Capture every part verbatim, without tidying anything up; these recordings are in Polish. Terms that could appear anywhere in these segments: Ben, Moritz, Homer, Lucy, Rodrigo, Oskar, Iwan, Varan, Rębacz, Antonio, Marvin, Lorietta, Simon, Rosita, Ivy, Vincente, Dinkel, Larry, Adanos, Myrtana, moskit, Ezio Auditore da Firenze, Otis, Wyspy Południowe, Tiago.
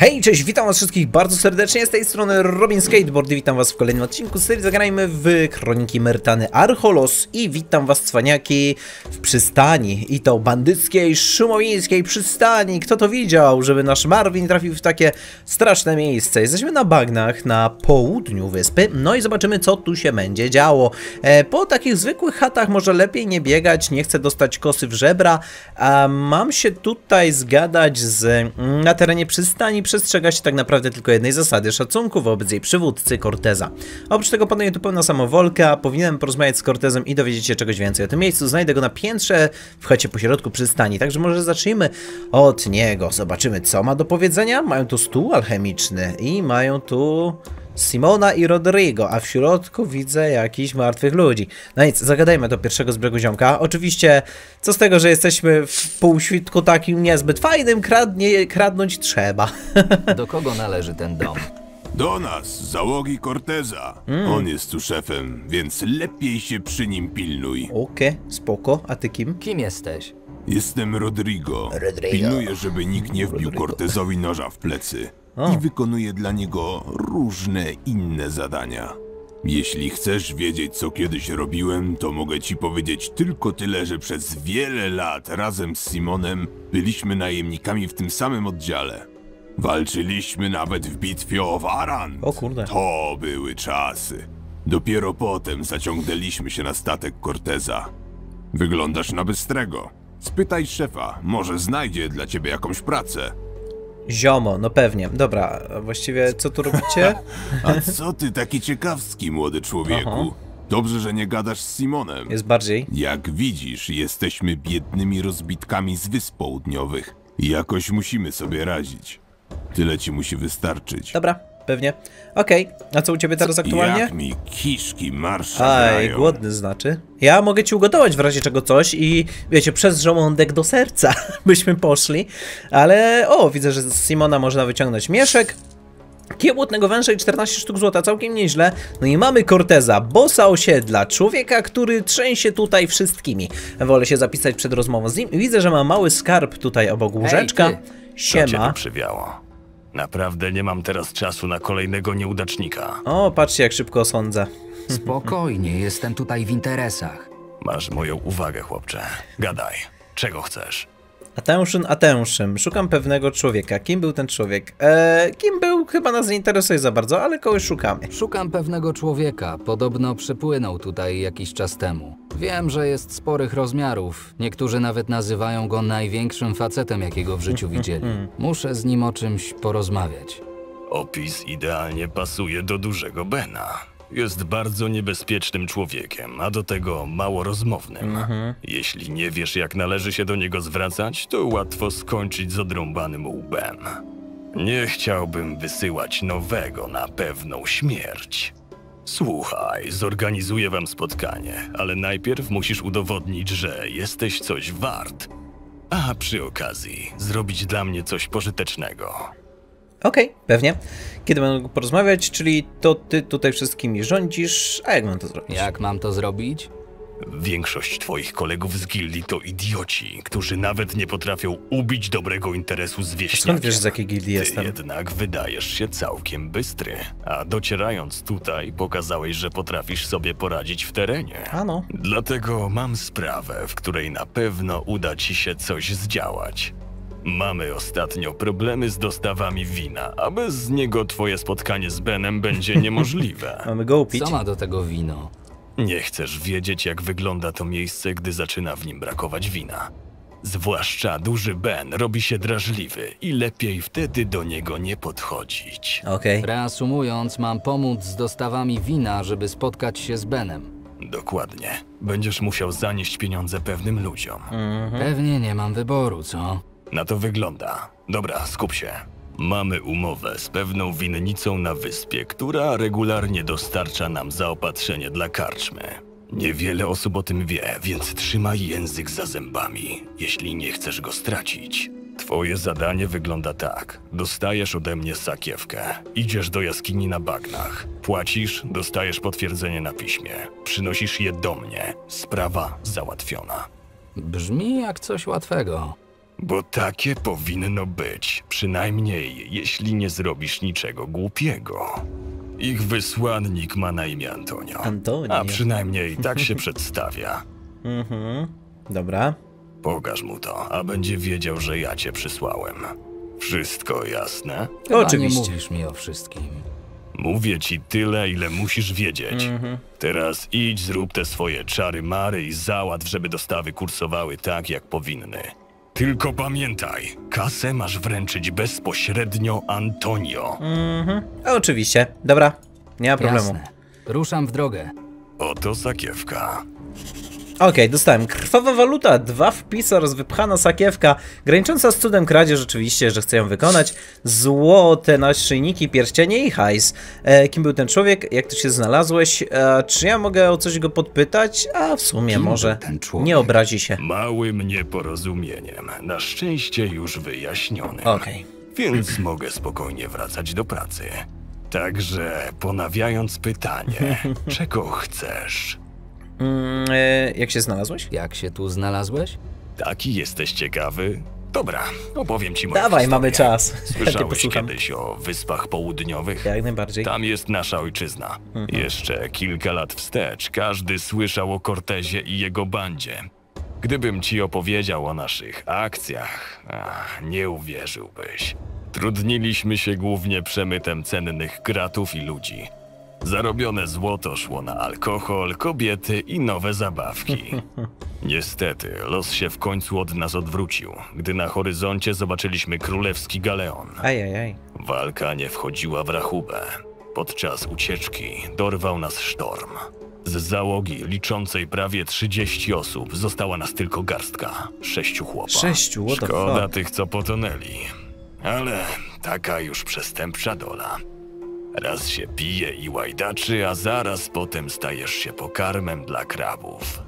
Hej, cześć, witam was wszystkich bardzo serdecznie, z tej strony Robin Skateboard i witam was w kolejnym odcinku serii Zagrajmy w Kroniki Myrtany Archolos i witam was cwaniaki w przystani i to bandyckiej, szumowińskiej przystani. Kto to widział, żeby nasz Marvin trafił w takie straszne miejsce? Jesteśmy na bagnach na południu wyspy, no i zobaczymy co tu się będzie działo. E, po takich zwykłych chatach może lepiej nie biegać, nie chcę dostać kosy w żebra, a mam się tutaj zgadać z na terenie przystani przestrzega się tak naprawdę tylko jednej zasady: szacunku wobec jej przywódcy Corteza. Oprócz tego panuje tu pełna samowolka. Powinienem porozmawiać z Cortezem i dowiedzieć się czegoś więcej o tym miejscu. Znajdę go na piętrze w chacie pośrodku przystani. Także może zacznijmy od niego. Zobaczymy co ma do powiedzenia. Mają tu stół alchemiczny i mają tu Simona i Rodrigo, a w środku widzę jakichś martwych ludzi. No nic, zagadajmy do pierwszego z brzegu ziomka. Oczywiście, co z tego, że jesteśmy w półświtku takim niezbyt fajnym, kradnie, kradnąć trzeba. Do kogo należy ten dom? Do nas, z załogi Corteza. Mm. On jest tu szefem, więc lepiej się przy nim pilnuj. Okej, okay, spoko. A ty kim? Kim jesteś? Jestem Rodrigo. Rodrigo. Pilnuję, żeby nikt nie wbił Rodrigo. Cortezowi noża w plecy. O. I wykonuje dla niego różne inne zadania. Jeśli chcesz wiedzieć, co kiedyś robiłem, to mogę ci powiedzieć tylko tyle, że przez wiele lat razem z Simonem byliśmy najemnikami w tym samym oddziale. Walczyliśmy nawet w bitwie o Varan. O kurde. To były czasy. Dopiero potem zaciągnęliśmy się na statek Corteza. Wyglądasz na bystrego. Spytaj szefa, może znajdzie dla ciebie jakąś pracę. Ziomo, no pewnie. Dobra, właściwie co tu robicie? A co ty taki ciekawski, młody człowieku? Aha. Dobrze, że nie gadasz z Simonem. Jest bardziej. Jak widzisz, jesteśmy biednymi rozbitkami z Wysp Południowych. Jakoś musimy sobie radzić. Tyle ci musi wystarczyć. Dobra, pewnie. Okej, okay. A co u ciebie teraz aktualnie? Jak mi kiszki marszają. Aj, głodny znaczy. Ja mogę ci ugotować w razie czego coś i wiecie, przez żołądek do serca byśmy poszli, ale o, widzę, że z Simona można wyciągnąć mieszek, kiełbłotnego węża i czternaście sztuk złota, całkiem nieźle. No i mamy Corteza, bossa osiedla, człowieka, który trzęsie tutaj wszystkimi. Wolę się zapisać przed rozmową z nim i widzę, że ma mały skarb tutaj obok łóżeczka. Hej, siema. Naprawdę nie mam teraz czasu na kolejnego nieudacznika. O, patrzcie jak szybko osądzę. Spokojnie, jestem tutaj w interesach. Masz moją uwagę, chłopcze. Gadaj, czego chcesz? Attention, attention. Szukam pewnego człowieka. Kim był ten człowiek? Eee, kim był? Chyba nas nie interesuje za bardzo, ale kogoś szukamy. Szukam pewnego człowieka. Podobno przypłynął tutaj jakiś czas temu. Wiem, że jest sporych rozmiarów. Niektórzy nawet nazywają go największym facetem, jakiego w życiu widzieli. Muszę z nim o czymś porozmawiać. Opis idealnie pasuje do dużego Bena. Jest bardzo niebezpiecznym człowiekiem, a do tego mało rozmownym. Mhm. Jeśli nie wiesz, jak należy się do niego zwracać, to łatwo skończyć z odrąbanym łbem. Nie chciałbym wysyłać nowego na pewną śmierć. Słuchaj, zorganizuję wam spotkanie, ale najpierw musisz udowodnić, że jesteś coś wart. A przy okazji zrobić dla mnie coś pożytecznego. Okej, okay, pewnie. Kiedy będę porozmawiać, czyli to ty tutaj wszystkimi rządzisz, a jak mam to zrobić? Jak mam to zrobić? Większość twoich kolegów z gildii to idioci, którzy nawet nie potrafią ubić dobrego interesu z wieśniakiem. Skąd wiesz, z jakiej gildii jestem? Jednak wydajesz się całkiem bystry, a docierając tutaj pokazałeś, że potrafisz sobie poradzić w terenie. A no. Dlatego mam sprawę, w której na pewno uda ci się coś zdziałać. Mamy ostatnio problemy z dostawami wina, a bez niego twoje spotkanie z Benem będzie niemożliwe. Mamy go upić. Co ma do tego wino? Nie chcesz wiedzieć, jak wygląda to miejsce, gdy zaczyna w nim brakować wina. Zwłaszcza duży Ben robi się drażliwy i lepiej wtedy do niego nie podchodzić. Okej. Reasumując, mam pomóc z dostawami wina, żeby spotkać się z Benem. Dokładnie. Będziesz musiał zanieść pieniądze pewnym ludziom. Mhm. Pewnie nie mam wyboru, co? Na to wygląda. Dobra, skup się. Mamy umowę z pewną winnicą na wyspie, która regularnie dostarcza nam zaopatrzenie dla karczmy. Niewiele osób o tym wie, więc trzymaj język za zębami, jeśli nie chcesz go stracić. Twoje zadanie wygląda tak. Dostajesz ode mnie sakiewkę. Idziesz do jaskini na bagnach. Płacisz, dostajesz potwierdzenie na piśmie. Przynosisz je do mnie. Sprawa załatwiona. Brzmi jak coś łatwego. Bo takie powinno być, przynajmniej jeśli nie zrobisz niczego głupiego. Ich wysłannik ma na imię Antonio. Antonio. A przynajmniej tak się przedstawia. Mhm, dobra. Pokaż mu to, a będzie wiedział, że ja cię przysłałem. Wszystko jasne? Chyba oczywiście. Nie mówisz mi o wszystkim. Mówię ci tyle, ile musisz wiedzieć. Mm-hmm. Teraz idź, zrób te swoje czary-mary i załatw, żeby dostawy kursowały tak, jak powinny. Tylko pamiętaj, kasę masz wręczyć bezpośrednio Antonio. Mm-hmm. Oczywiście, dobra, nie ma problemu. Jasne. Ruszam w drogę. Oto sakiewka. Okej, okay, dostałem. Krwawa waluta, dwa wpisy oraz wypchana sakiewka, granicząca z cudem kradzież, rzeczywiście, że chcę ją wykonać. Złote naszyjniki, pierścienie i hajs. E, kim był ten człowiek? Jak tu się znalazłeś? E, czy ja mogę o coś go podpytać? A w sumie kim może ten człowiek? Nie obrazi się. Małym nieporozumieniem, na szczęście już wyjaśnionym. Okej. Okay. Więc mogę spokojnie wracać do pracy. Także ponawiając pytanie, czego chcesz? Mm, jak się znalazłeś? Jak się tu znalazłeś? Taki jesteś ciekawy? Dobra, opowiem ci moją Dawaj, historię. Mamy czas. Słyszałeś kiedyś o Wyspach Południowych? Jak najbardziej. Tam jest nasza ojczyzna. Mhm. Jeszcze kilka lat wstecz każdy słyszał o Cortezie i jego bandzie. Gdybym ci opowiedział o naszych akcjach, ach, nie uwierzyłbyś. Trudniliśmy się głównie przemytem cennych gratów i ludzi. Zarobione złoto szło na alkohol, kobiety i nowe zabawki. Niestety, los się w końcu od nas odwrócił, gdy na horyzoncie zobaczyliśmy królewski galeon. Ajajaj. Walka nie wchodziła w rachubę. Podczas ucieczki dorwał nas sztorm. Z załogi liczącej prawie trzydzieści osób została nas tylko garstka. Sześciu chłopa. Sześciu, what the fuck? Szkoda tych, co potonęli. Ale taka już przestępcza dola. Raz się pije i łajdaczy, a zaraz potem stajesz się pokarmem dla krabów.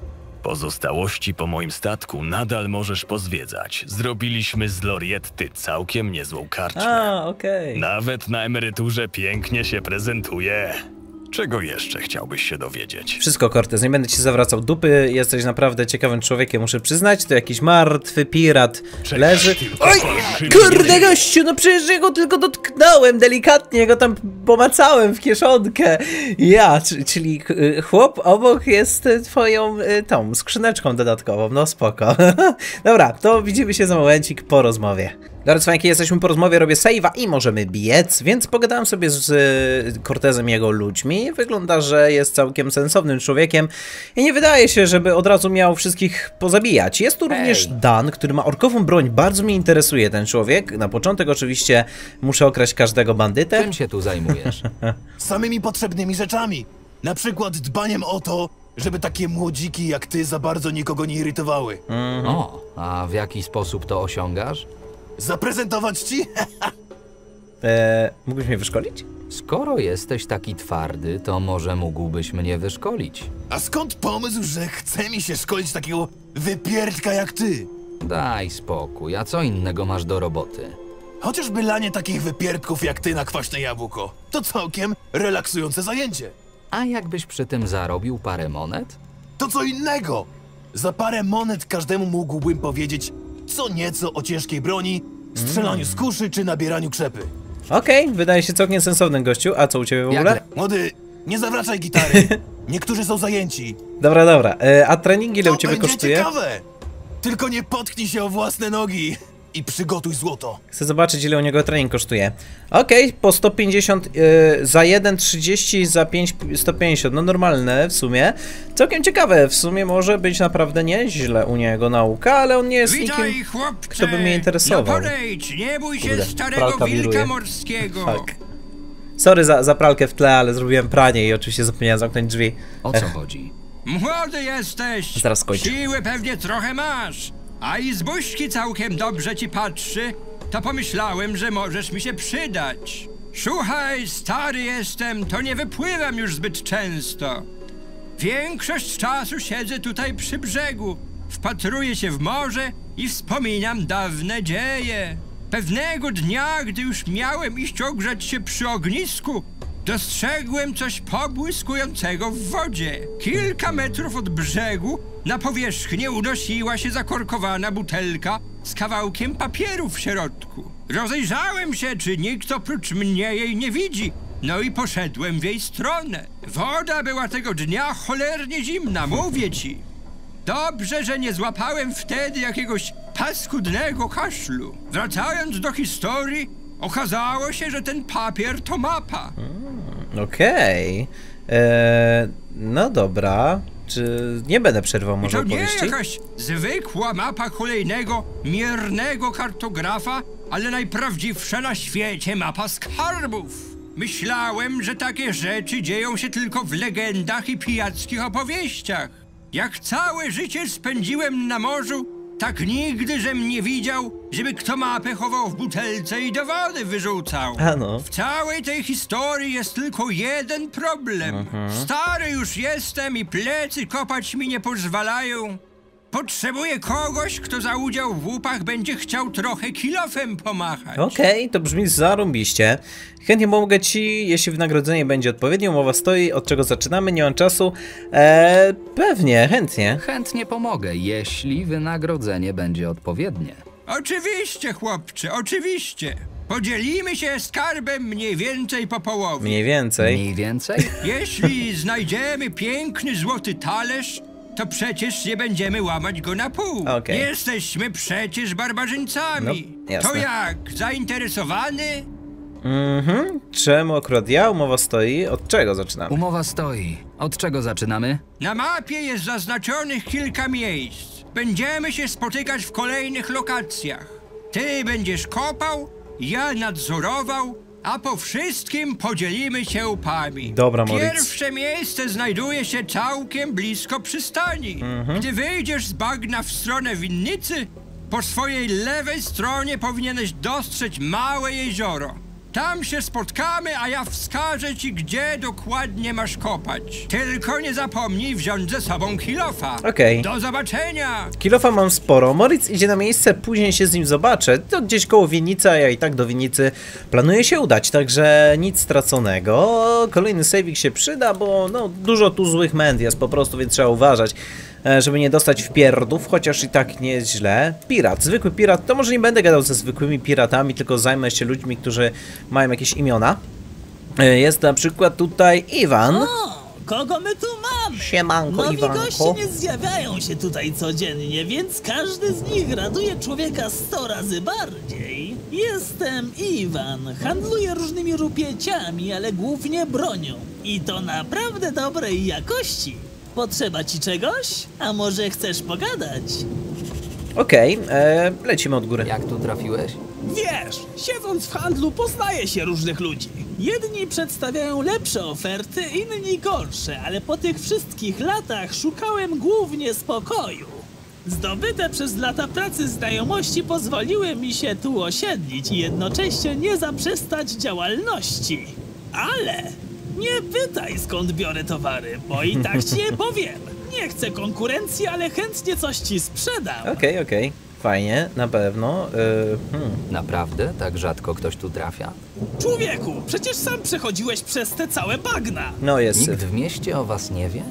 Pozostałości po moim statku nadal możesz pozwiedzać. Zrobiliśmy z Lorietty całkiem niezłą karczmę. A, okej. Nawet na emeryturze pięknie się prezentuje. Czego jeszcze chciałbyś się dowiedzieć? Wszystko, Cortez, nie będę ci zawracał dupy, jesteś naprawdę ciekawym człowiekiem, muszę przyznać, to jakiś martwy pirat Czekaj, leży... Oj, kurde gościu, no przecież jego tylko dotknąłem delikatnie, go tam pomacałem w kieszonkę. Ja, czyli chłop obok jest twoją tą skrzyneczką dodatkową, no spoko. Dobra, to widzimy się za momencik po rozmowie. Drodzy fajki, jesteśmy po rozmowie, robię save'a i możemy biec, więc pogadałem sobie z y, Cortezem i jego ludźmi. Wygląda, że jest całkiem sensownym człowiekiem i nie wydaje się, żeby od razu miał wszystkich pozabijać. Jest tu Ej. również Dan, który ma orkową broń. Bardzo mnie interesuje ten człowiek. Na początek oczywiście muszę okraść każdego bandytę. Czym się tu zajmujesz? Samymi potrzebnymi rzeczami. Na przykład dbaniem o to, żeby takie młodziki jak ty za bardzo nikogo nie irytowały. Mm. O, a w jaki sposób to osiągasz? Zaprezentować ci? Eee, mógłbyś mnie wyszkolić? Skoro jesteś taki twardy, to może mógłbyś mnie wyszkolić. A skąd pomysł, że chce mi się szkolić takiego wypierdka jak ty? Daj spokój, a co innego masz do roboty? Chociażby lanie takich wypierdków jak ty na kwaśne jabłko. To całkiem relaksujące zajęcie. A jakbyś przy tym zarobił parę monet? To co innego! Za parę monet każdemu mógłbym powiedzieć co nieco o ciężkiej broni, strzelaniu z kuszy czy nabieraniu krzepy. Okej, okay, wydaje się całkiem sensowny gościu, a co u ciebie w ogóle? Jak... Młody, nie zawracaj gitary, niektórzy są zajęci. Dobra, dobra, e, a treningi ile to u ciebie kosztuje? Ciekawe. Tylko nie potknij się o własne nogi i przygotuj złoto. Chcę zobaczyć ile u niego trening kosztuje. Okej, okay, po sto pięćdziesiąt y, za jeden, trzydzieści, za pięć, sto pięćdziesiąt, no normalne w sumie. Całkiem ciekawe, w sumie może być naprawdę nieźle u niego nauka, ale on nie jest Witaj, nikim, chłopcze, kto by mnie interesował. No podejdź, nie bój się Kurde, starego wilka morskiego. Tak. Sorry za, za pralkę w tle, ale zrobiłem pranie i oczywiście zapomniałem zamknąć drzwi. O co Ech. chodzi? Młody jesteś, zaraz skończę. Siły pewnie trochę masz. A i z buźki całkiem dobrze ci patrzy, to pomyślałem, że możesz mi się przydać. Słuchaj, stary jestem, to nie wypływam już zbyt często. Większość czasu siedzę tutaj przy brzegu, wpatruję się w morze i wspominam dawne dzieje. Pewnego dnia, gdy już miałem iść ogrzać się przy ognisku, dostrzegłem coś pobłyskującego w wodzie. Kilka metrów od brzegu na powierzchnię unosiła się zakorkowana butelka z kawałkiem papieru w środku. Rozejrzałem się, czy nikt oprócz mnie jej nie widzi. No i poszedłem w jej stronę. Woda była tego dnia cholernie zimna, mówię ci. Dobrze, że nie złapałem wtedy jakiegoś paskudnego kaszlu. Wracając do historii, okazało się, że ten papier to mapa. Mm, Okej. Okay. Eee, no dobra. Czy nie będę przerwał może opowieści? To nie jakaś zwykła mapa kolejnego miernego kartografa, ale najprawdziwsza na świecie mapa skarbów. Myślałem, że takie rzeczy dzieją się tylko w legendach i pijackich opowieściach. Jak całe życie spędziłem na morzu, tak nigdy żem nie widział, żeby kto mapę chował w butelce i do wody wyrzucał. A no. W całej tej historii jest tylko jeden problem. Uh-huh. Stary już jestem i plecy kopać mi nie pozwalają. Potrzebuję kogoś, kto za udział w łupach będzie chciał trochę kilofem pomachać. Okej, okay, to brzmi zarąbiście. Chętnie pomogę ci, jeśli wynagrodzenie będzie odpowiednie. Umowa stoi, od czego zaczynamy, nie mam czasu. Eee, pewnie, chętnie. Chętnie pomogę, jeśli wynagrodzenie będzie odpowiednie. Oczywiście, chłopcze, oczywiście. Podzielimy się skarbem mniej więcej po połowie. Mniej więcej? Mniej więcej? Jeśli znajdziemy piękny złoty talerz, to przecież nie będziemy łamać go na pół. Okay. Jesteśmy przecież barbarzyńcami. No, to jak? Zainteresowany? Mhm. Czemu akurat ja? Umowa stoi. Od czego zaczynamy? Umowa stoi. Od czego zaczynamy? Na mapie jest zaznaczonych kilka miejsc. Będziemy się spotykać w kolejnych lokacjach. Ty będziesz kopał, ja nadzorował, a po wszystkim podzielimy się łupami. Dobra, Moritz. Pierwsze miejsce znajduje się całkiem blisko przystani. Mm-hmm. Gdy wyjdziesz z bagna w stronę winnicy, po swojej lewej stronie powinieneś dostrzec małe jezioro. Tam się spotkamy, a ja wskażę ci, gdzie dokładnie masz kopać. Tylko nie zapomnij wziąć ze sobą kilofa. Okej. Okay. Do zobaczenia! Kilofa mam sporo. Moritz idzie na miejsce, później się z nim zobaczę. To gdzieś koło winnicy, a ja i tak do winnicy planuję się udać, także nic straconego. Kolejny saving się przyda, bo no dużo tu złych męd jest po prostu, więc trzeba uważać, żeby nie dostać wpierdów, chociaż i tak nie jest źle. Pirat, zwykły pirat, to może nie będę gadał ze zwykłymi piratami, tylko zajmę się ludźmi, którzy mają jakieś imiona. Jest na przykład tutaj Iwan. O, kogo my tu mamy? Siemanko, Nowi Iwanko. Goście nie zjawiają się tutaj codziennie, więc każdy z nich raduje człowieka sto razy bardziej. Jestem Iwan, handluję różnymi rupieciami, ale głównie bronią. I to naprawdę dobrej jakości. Potrzeba ci czegoś? A może chcesz pogadać? Okej, okay, lecimy od góry. Jak tu trafiłeś? Wiesz, siedząc w handlu poznaje się różnych ludzi. Jedni przedstawiają lepsze oferty, inni gorsze, ale po tych wszystkich latach szukałem głównie spokoju. Zdobyte przez lata pracy znajomości pozwoliły mi się tu osiedlić i jednocześnie nie zaprzestać działalności. Ale... nie pytaj, skąd biorę towary, bo i tak ci nie powiem. Nie chcę konkurencji, ale chętnie coś ci sprzedam. Okej, okay, okej. Okay. Fajnie, na pewno. Yy, hmm. Naprawdę? Tak rzadko ktoś tu trafia? Człowieku, przecież sam przechodziłeś przez te całe bagna. No jest. Nikt w mieście o was nie wie?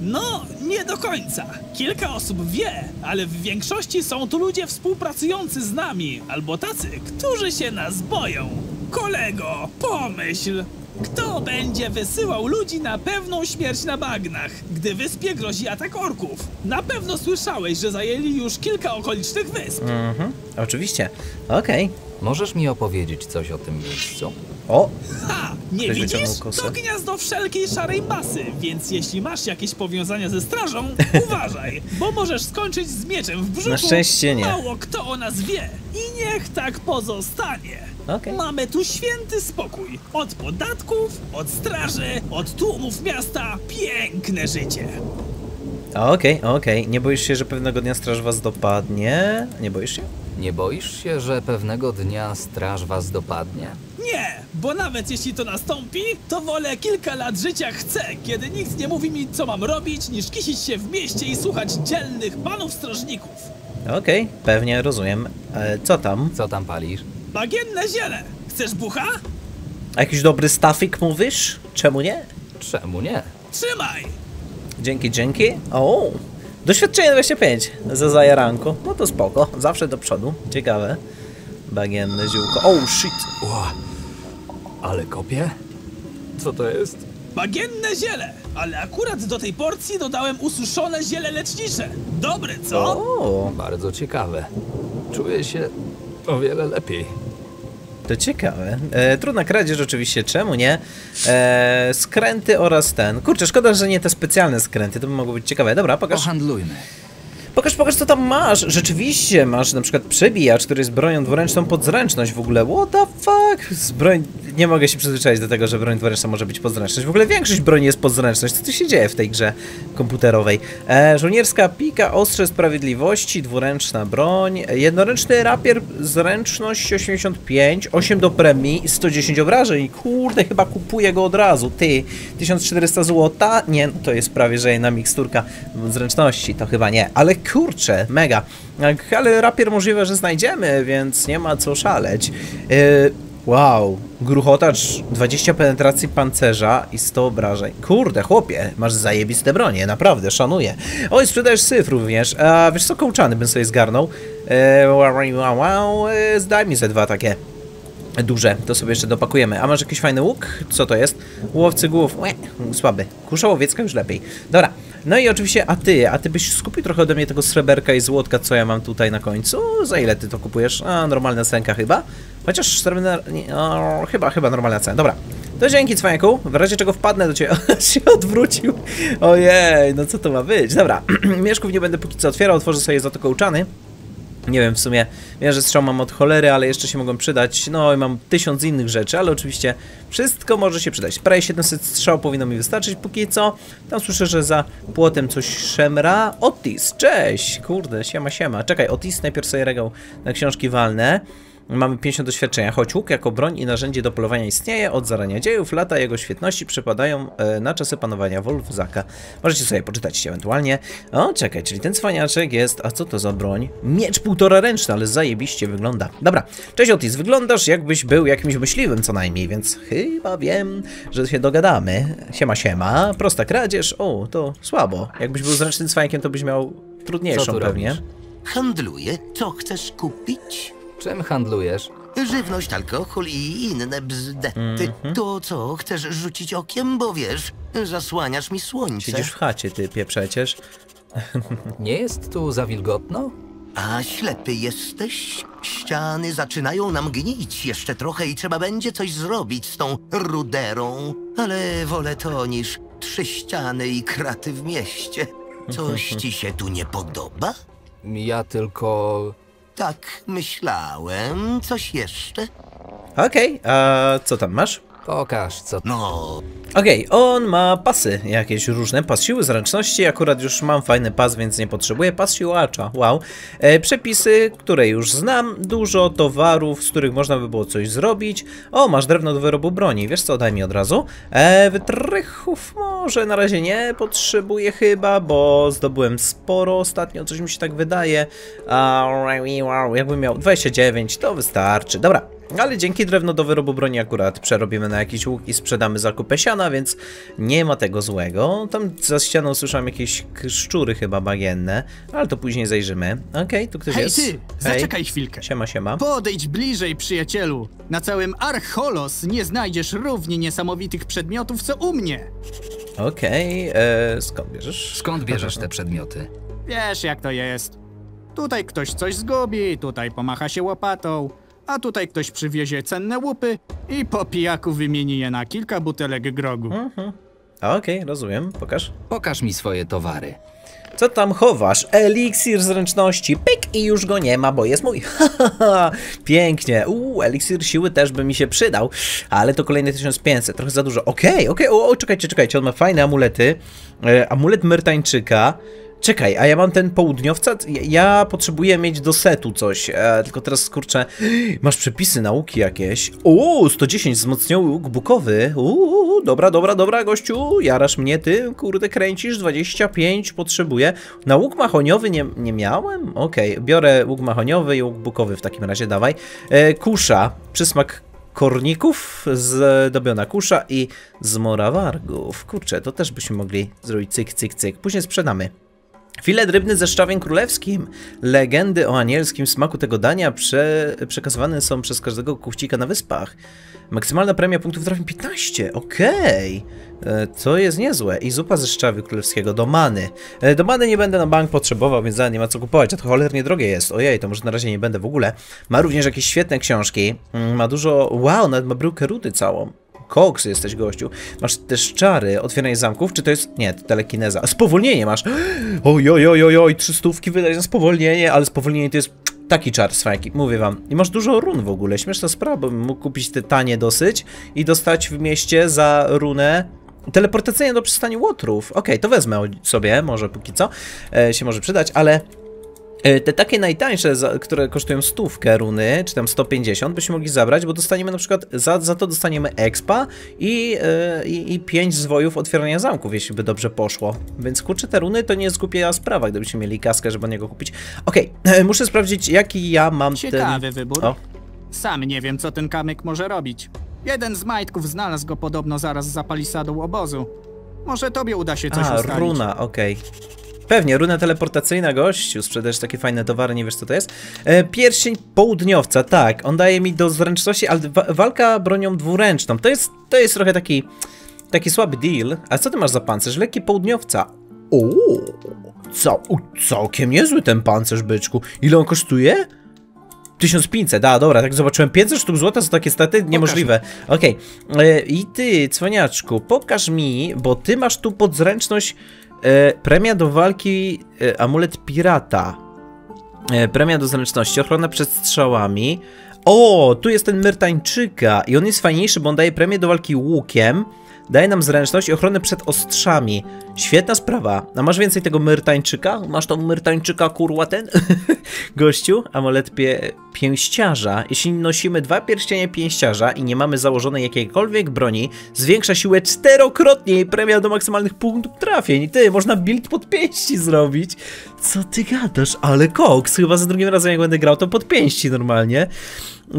No, nie do końca. Kilka osób wie, ale w większości są tu ludzie współpracujący z nami, albo tacy, którzy się nas boją. Kolego, pomyśl! Kto będzie wysyłał ludzi na pewną śmierć na bagnach, gdy wyspie grozi atak orków? Na pewno słyszałeś, że zajęli już kilka okolicznych wysp. Mhm, oczywiście. Okej. Okay. Możesz mi opowiedzieć coś o tym miejscu? O! Ha! Nie Ktoś widzisz? To gniazdo wszelkiej szarej masy, więc jeśli masz jakieś powiązania ze strażą, uważaj, bo możesz skończyć z mieczem w brzuchu. Na szczęście nie. Mało kto o nas wie i niech tak pozostanie. Okay. Mamy tu święty spokój. Od podatków, od straży, od tłumów miasta. Piękne życie. Okej, okay, okej. Okay. Nie boisz się, że pewnego dnia straż was dopadnie? Nie boisz się? Nie boisz się, że pewnego dnia straż was dopadnie? Nie, bo nawet jeśli to nastąpi, to wolę kilka lat życia chcę, kiedy nikt nie mówi mi, co mam robić, niż kisić się w mieście i słuchać dzielnych panów strażników. Okej, okay, pewnie rozumiem. E, co tam? Co tam palisz? Bagienne ziele! Chcesz bucha? A jakiś dobry stafik mówisz? Czemu nie? Czemu nie? Trzymaj! Dzięki, dzięki. O, Doświadczenie dwadzieścia pięć ze zajaranku. No to spoko, zawsze do przodu. Ciekawe. Bagienne ziółko. Oh shit! Wow. Ale kopie? Co to jest? Bagienne ziele! Ale akurat do tej porcji dodałem ususzone ziele lecznicze. Dobre, co? O, bardzo ciekawe. Czuję się o wiele lepiej. To ciekawe. E, trudna kradzież oczywiście, czemu nie? E, skręty oraz ten. Kurczę, szkoda, że nie te specjalne skręty, to by mogło być ciekawe. Dobra, pokaż. Pohandlujmy. Pokaż, pokaż, co tam masz. Rzeczywiście masz na przykład przebijacz, który jest bronią dwuręczną pod zręczność w ogóle. What the fuck? Z broń... Nie mogę się przyzwyczaić do tego, że broń dwuręczna może być pod zręczność. W ogóle większość broni jest pod zręczność. Co tu się dzieje w tej grze komputerowej? E, żołnierska pika, ostrze sprawiedliwości, dwuręczna broń, jednoręczny rapier, zręczność osiemdziesiąt pięć, osiem do premii i sto dziesięć obrażeń. Kurde, chyba kupuję go od razu. Ty, tysiąc czterysta złotych? Nie, to jest prawie, że jedna miksturka zręczności. To chyba nie, ale kurczę, mega. Ale rapier możliwe, że znajdziemy, więc nie ma co szaleć. Yy, wow, gruchotacz, dwadzieścia penetracji pancerza i sto obrażeń. Kurde, chłopie, masz zajebiste bronie, naprawdę, szanuję. Oj, sprzedajesz syf również. A wiesz co, kołczany bym sobie zgarnął. Yy, wow, wow, yy, zdaj mi ze dwa takie duże, to sobie jeszcze dopakujemy. A masz jakiś fajny łuk? Co to jest? Łowcy głów, łe, słaby. Kusza łowiecka już lepiej. Dobra. No i oczywiście, a ty, a ty byś skupił trochę ode mnie tego sreberka i złotka, co ja mam tutaj na końcu? Za ile ty to kupujesz? A, normalna cenka chyba? Chociaż srebrna... Nie, o, chyba, chyba normalna cena. Dobra. To dzięki, cwaniaku. W razie czego wpadnę do ciebie. O, się odwrócił. Ojej, no co to ma być? Dobra. Mieszków nie będę póki co otwierał, otworzę sobie złoto kołczany. Nie wiem, w sumie, wiem, że strzał mam od cholery, ale jeszcze się mogą przydać. No i mam tysiąc innych rzeczy, ale oczywiście wszystko może się przydać. Prawie siedemset strzał powinno mi wystarczyć póki co. Tam słyszę, że za płotem coś szemra. Otis, cześć! Kurde, siema, siema. Czekaj, Otis, najpierw sobie regał na książki walne. Mamy pięćdziesiąt doświadczenia, choć łuk jako broń i narzędzie do polowania istnieje od zarania dziejów, lata jego świetności przypadają e, na czasy panowania Wolfzaka. Możecie sobie poczytać ewentualnie. O, czekaj, czyli ten cwaniaczek jest, a co to za broń? Miecz półtora ręczny, ale zajebiście wygląda. Dobra, cześć Otis, wyglądasz jakbyś był jakimś myśliwym co najmniej, więc chyba wiem, że się dogadamy. Siema, siema, prosta kradzież, o, to słabo. Jakbyś był zręcznym cwaniakiem, to byś miał trudniejszą pewnie. Robisz? Handluję, co chcesz kupić? Czym handlujesz? Żywność, alkohol i inne bzdety. Mm-hmm. To co, chcesz rzucić okiem, bo wiesz, zasłaniasz mi słońce. Siedzisz w chacie, typie, przecież. Nie jest tu za wilgotno? A ślepy jesteś? Ściany zaczynają nam gnić jeszcze trochę i trzeba będzie coś zrobić z tą ruderą. Ale wolę to niż trzy ściany i kraty w mieście. Coś ci się tu nie podoba? Ja tylko... Tak myślałem. Coś jeszcze? Okej, okay, a co tam masz? Pokaż co... No... Okej, okay, on ma pasy jakieś różne. Pas siły, zręczności. Akurat już mam fajny pas, więc nie potrzebuję. Pas siłacza, wow. E, przepisy, które już znam. Dużo towarów, z których można by było coś zrobić. O, masz drewno do wyrobu broni. Wiesz co, daj mi od razu. E, wytrychów może na razie nie potrzebuję chyba, bo zdobyłem sporo ostatnio. Coś mi się tak wydaje. E, jakbym miał dwadzieścia dziewięć, to wystarczy. Dobra. Ale dzięki drewno do wyrobu broni akurat przerobimy na jakiś łuk i sprzedamy zakupę siana, więc nie ma tego złego. Tam za ścianą słyszałem jakieś szczury chyba bagienne, ale to później zajrzymy. Okej, okay, tu ktoś Hej, jest. Hej ty, zaczekaj chwilkę. Siema, siema. Podejdź bliżej, przyjacielu. Na całym Archolos nie znajdziesz równie niesamowitych przedmiotów, co u mnie. Okej, okay, skąd bierzesz? Skąd bierzesz te przedmioty? Wiesz jak to jest. Tutaj ktoś coś zgubi, tutaj pomacha się łopatą. A tutaj ktoś przywiezie cenne łupy i po pijaku wymieni je na kilka butelek grogu. Mhm. Okej, okay, rozumiem. Pokaż. Pokaż mi swoje towary. Co tam chowasz? Eliksir zręczności. Pyk i już go nie ma, bo jest mój. Pięknie. Uuu, eliksir siły też by mi się przydał. Ale to kolejne tysiąc pięćset. Trochę za dużo. Okej, okay, okej. Okay. O, czekajcie, czekajcie. On ma fajne amulety. E, amulet myrtańczyka. Czekaj, a ja mam ten południowca? Ja, ja potrzebuję mieć do setu coś, e, tylko teraz, kurczę, masz przepisy nauki jakieś. O, sto dziesięć, wzmocniony łuk bukowy. Uuu, dobra, dobra, dobra, gościu, jarasz mnie ty, kurde, kręcisz, dwadzieścia pięć, potrzebuję. Na łuk mahoniowy nie, nie miałem? Okej, okay, biorę łuk mahoniowy i łuk bukowy w takim razie, dawaj. E, kusza, przysmak korników, zdobiona kusza i zmora wargów. Kurczę, to też byśmy mogli zrobić cyk, cyk, cyk, później sprzedamy. Filet rybny ze szczawiem królewskim. Legendy o anielskim smaku tego dania prze... przekazywane są przez każdego kuchcika na wyspach. Maksymalna premia punktów trafień piętnaście. Okej. Okay. To jest niezłe. I zupa ze szczawiu królewskiego. Do many. E, do many nie będę na bank potrzebował, więc nie ma co kupować. A to cholernie drogie jest. Ojej, to może na razie nie będę w ogóle. Ma również jakieś świetne książki. Ma dużo... Wow, nawet ma bryłkę rudy całą. Koks jesteś, gościu. Masz też czary, otwieranie zamków, czy to jest... Nie, to telekineza. Spowolnienie masz. Oj, oj, oj, oj, oj, trzy stówki wydać na spowolnienie, ale spowolnienie to jest taki czar, swajki, mówię wam. I masz dużo run w ogóle, śmieszna sprawa, bo mógł kupić te tanie dosyć i dostać w mieście za runę teleportacyjną do przystani łotrów. Okej, okay, to wezmę sobie, może póki co e, się może przydać, ale... Te takie najtańsze, które kosztują stówkę runy, czy tam sto pięćdziesiąt, byśmy mogli zabrać, bo dostaniemy na przykład, za, za to dostaniemy expa i, i, i pięć zwojów otwierania zamków, jeśli by dobrze poszło. Więc kurczę, te runy to nie jest głupia sprawa, gdybyśmy mieli kaskę, żeby niego kupić. Okej, okay, muszę sprawdzić, jaki ja mam ten... Ciekawy wybór. O. Sam nie wiem, co ten kamyk może robić. Jeden z majtków znalazł go podobno zaraz za palisadą obozu. Może tobie uda się coś A, ustalić. Runa, okej. Okay. Pewnie, runa teleportacyjna, gościu, sprzedajesz takie fajne towary, nie wiesz co to jest. E, pierścień południowca, tak, on daje mi do zręczności, ale wa walka bronią dwuręczną, to jest, to jest trochę taki, taki słaby deal. A co ty masz za pancerz? Leki południowca. Ooo, cał całkiem niezły ten pancerz, byczku. Ile on kosztuje? tysiąc pięćset, da, dobra, tak zobaczyłem, pięćset sztuk złota, są takie staty niemożliwe. Okej, okay. I ty, cwaniaczku, pokaż mi, bo ty masz tu podzręczność. E, premia do walki, e, amulet pirata, e, premia do zręczności, ochrona przed strzałami. O, tu jest ten myrtańczyka i on jest fajniejszy, bo on daje premię do walki łukiem, daje nam zręczność i ochronę przed ostrzami. Świetna sprawa. A masz więcej tego myrtańczyka? Masz tą myrtańczyka, kurwa, ten? Gościu, amulet pie... pięściarza. Jeśli nosimy dwa pierścienie pięściarza i nie mamy założonej jakiejkolwiek broni, zwiększa siłę czterokrotnie i premia do maksymalnych punktów trafień. Ty, można build pod pięści zrobić. Co ty gadasz? Ale koks, chyba za drugim razem jak będę grał, to pod pięści normalnie.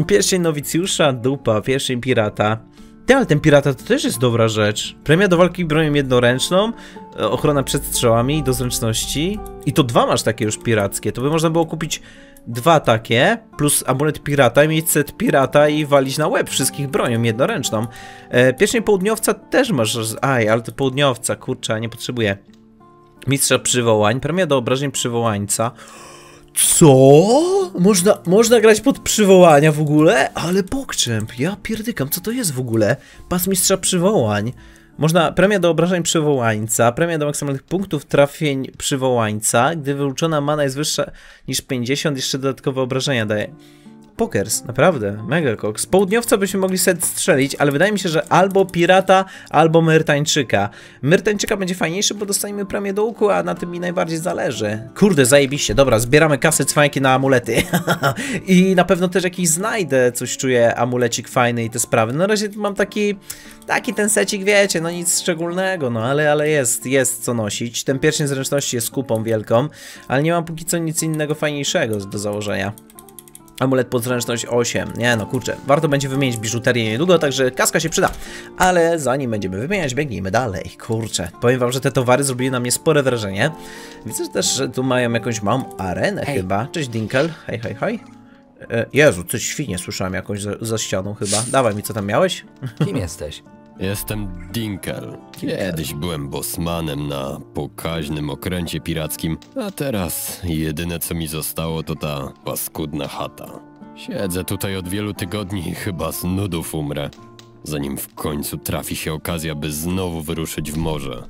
Pierścień nowicjusza, dupa, pierścień pirata. Ty, ale ten pirata to też jest dobra rzecz. Premia do walki bronią jednoręczną, ochrona przed strzałami do zręczności. I to dwa masz takie już pirackie. To by można było kupić dwa takie, plus amulet pirata, mieć set pirata i walić na łeb wszystkich bronią jednoręczną. E, pierścień południowca też masz. Aj, ale to południowca, kurczę, nie potrzebuję. Mistrza przywołań, premia do obrażeń przywołańca. Co? Można, można grać pod przywołania w ogóle? Ale pokrzęp, ja pierdykam, co to jest w ogóle? Pas mistrza przywołań. Można premia do obrażeń przywołańca, premia do maksymalnych punktów trafień przywołańca. Gdy wyłączona mana jest wyższa niż pięćdziesiąt, jeszcze dodatkowe obrażenia daje. Pokers, naprawdę, mega koks. Południowca byśmy mogli set strzelić, ale wydaje mi się, że albo pirata, albo myrtańczyka. Myrtańczyka będzie fajniejszy, bo dostaniemy premię do łuku, a na tym mi najbardziej zależy. Kurde, zajebiście, dobra, zbieramy kasy, cwajki na amulety. I na pewno też jakiś znajdę, coś czuję, amulecik fajny i te sprawy. Na razie mam taki, taki ten secik, wiecie, no nic szczególnego, no ale, ale jest, jest co nosić. Ten pierścień zręczności jest kupą wielką, ale nie mam póki co nic innego fajniejszego do założenia. Amulet podzręczność osiem. Nie no, kurczę, warto będzie wymienić biżuterię niedługo, także kaska się przyda. Ale zanim będziemy wymieniać, biegnijmy dalej. Kurczę, powiem wam, że te towary zrobiły na mnie spore wrażenie. Widzę, że też że tu mają jakąś małą arenę hej. Chyba. Cześć, Dinkel. Hej, hej, hej. E, Jezu, coś świnie słyszałem jakąś za, za ścianą chyba. Dawaj mi, co tam miałeś? Kim jesteś? Jestem Dinkel. Kiedyś byłem bosmanem na pokaźnym okręcie pirackim, a teraz jedyne co mi zostało to ta paskudna chata. Siedzę tutaj od wielu tygodni i chyba z nudów umrę, zanim w końcu trafi się okazja, by znowu wyruszyć w morze.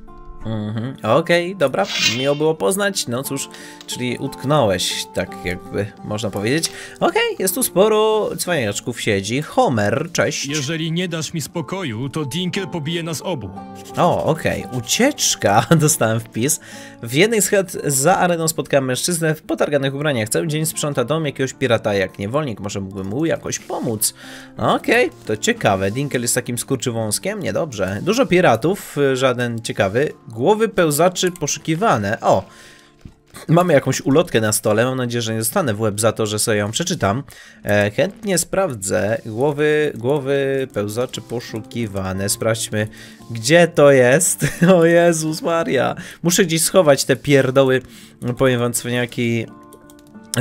Mhm, okej, okay, dobra, miło było poznać, no cóż, czyli utknąłeś, tak jakby można powiedzieć. Okej, okay, jest tu sporo cwaniaczków siedzi. Homer, cześć. Jeżeli nie dasz mi spokoju, to Dinkel pobije nas obu. O, okej, okay. Ucieczka, dostałem wpis. W jednej z chat za areną spotkałem mężczyznę w potarganych ubraniach. Cały dzień sprząta dom jakiegoś pirata jak niewolnik, może mógłbym mu jakoś pomóc. Okej, okay, to ciekawe, Dinkel jest takim skurczywąskiem, niedobrze. Dużo piratów, żaden ciekawy. Głowy pełzaczy poszukiwane. O, Mamy jakąś ulotkę na stole, mam nadzieję, że nie zostanę w łeb za to, że sobie ją przeczytam. E, chętnie sprawdzę. Głowy, głowy pełzaczy poszukiwane. Sprawdźmy, gdzie to jest. O Jezus Maria. Muszę gdzieś schować te pierdoły, powiem wam, cwaniaki,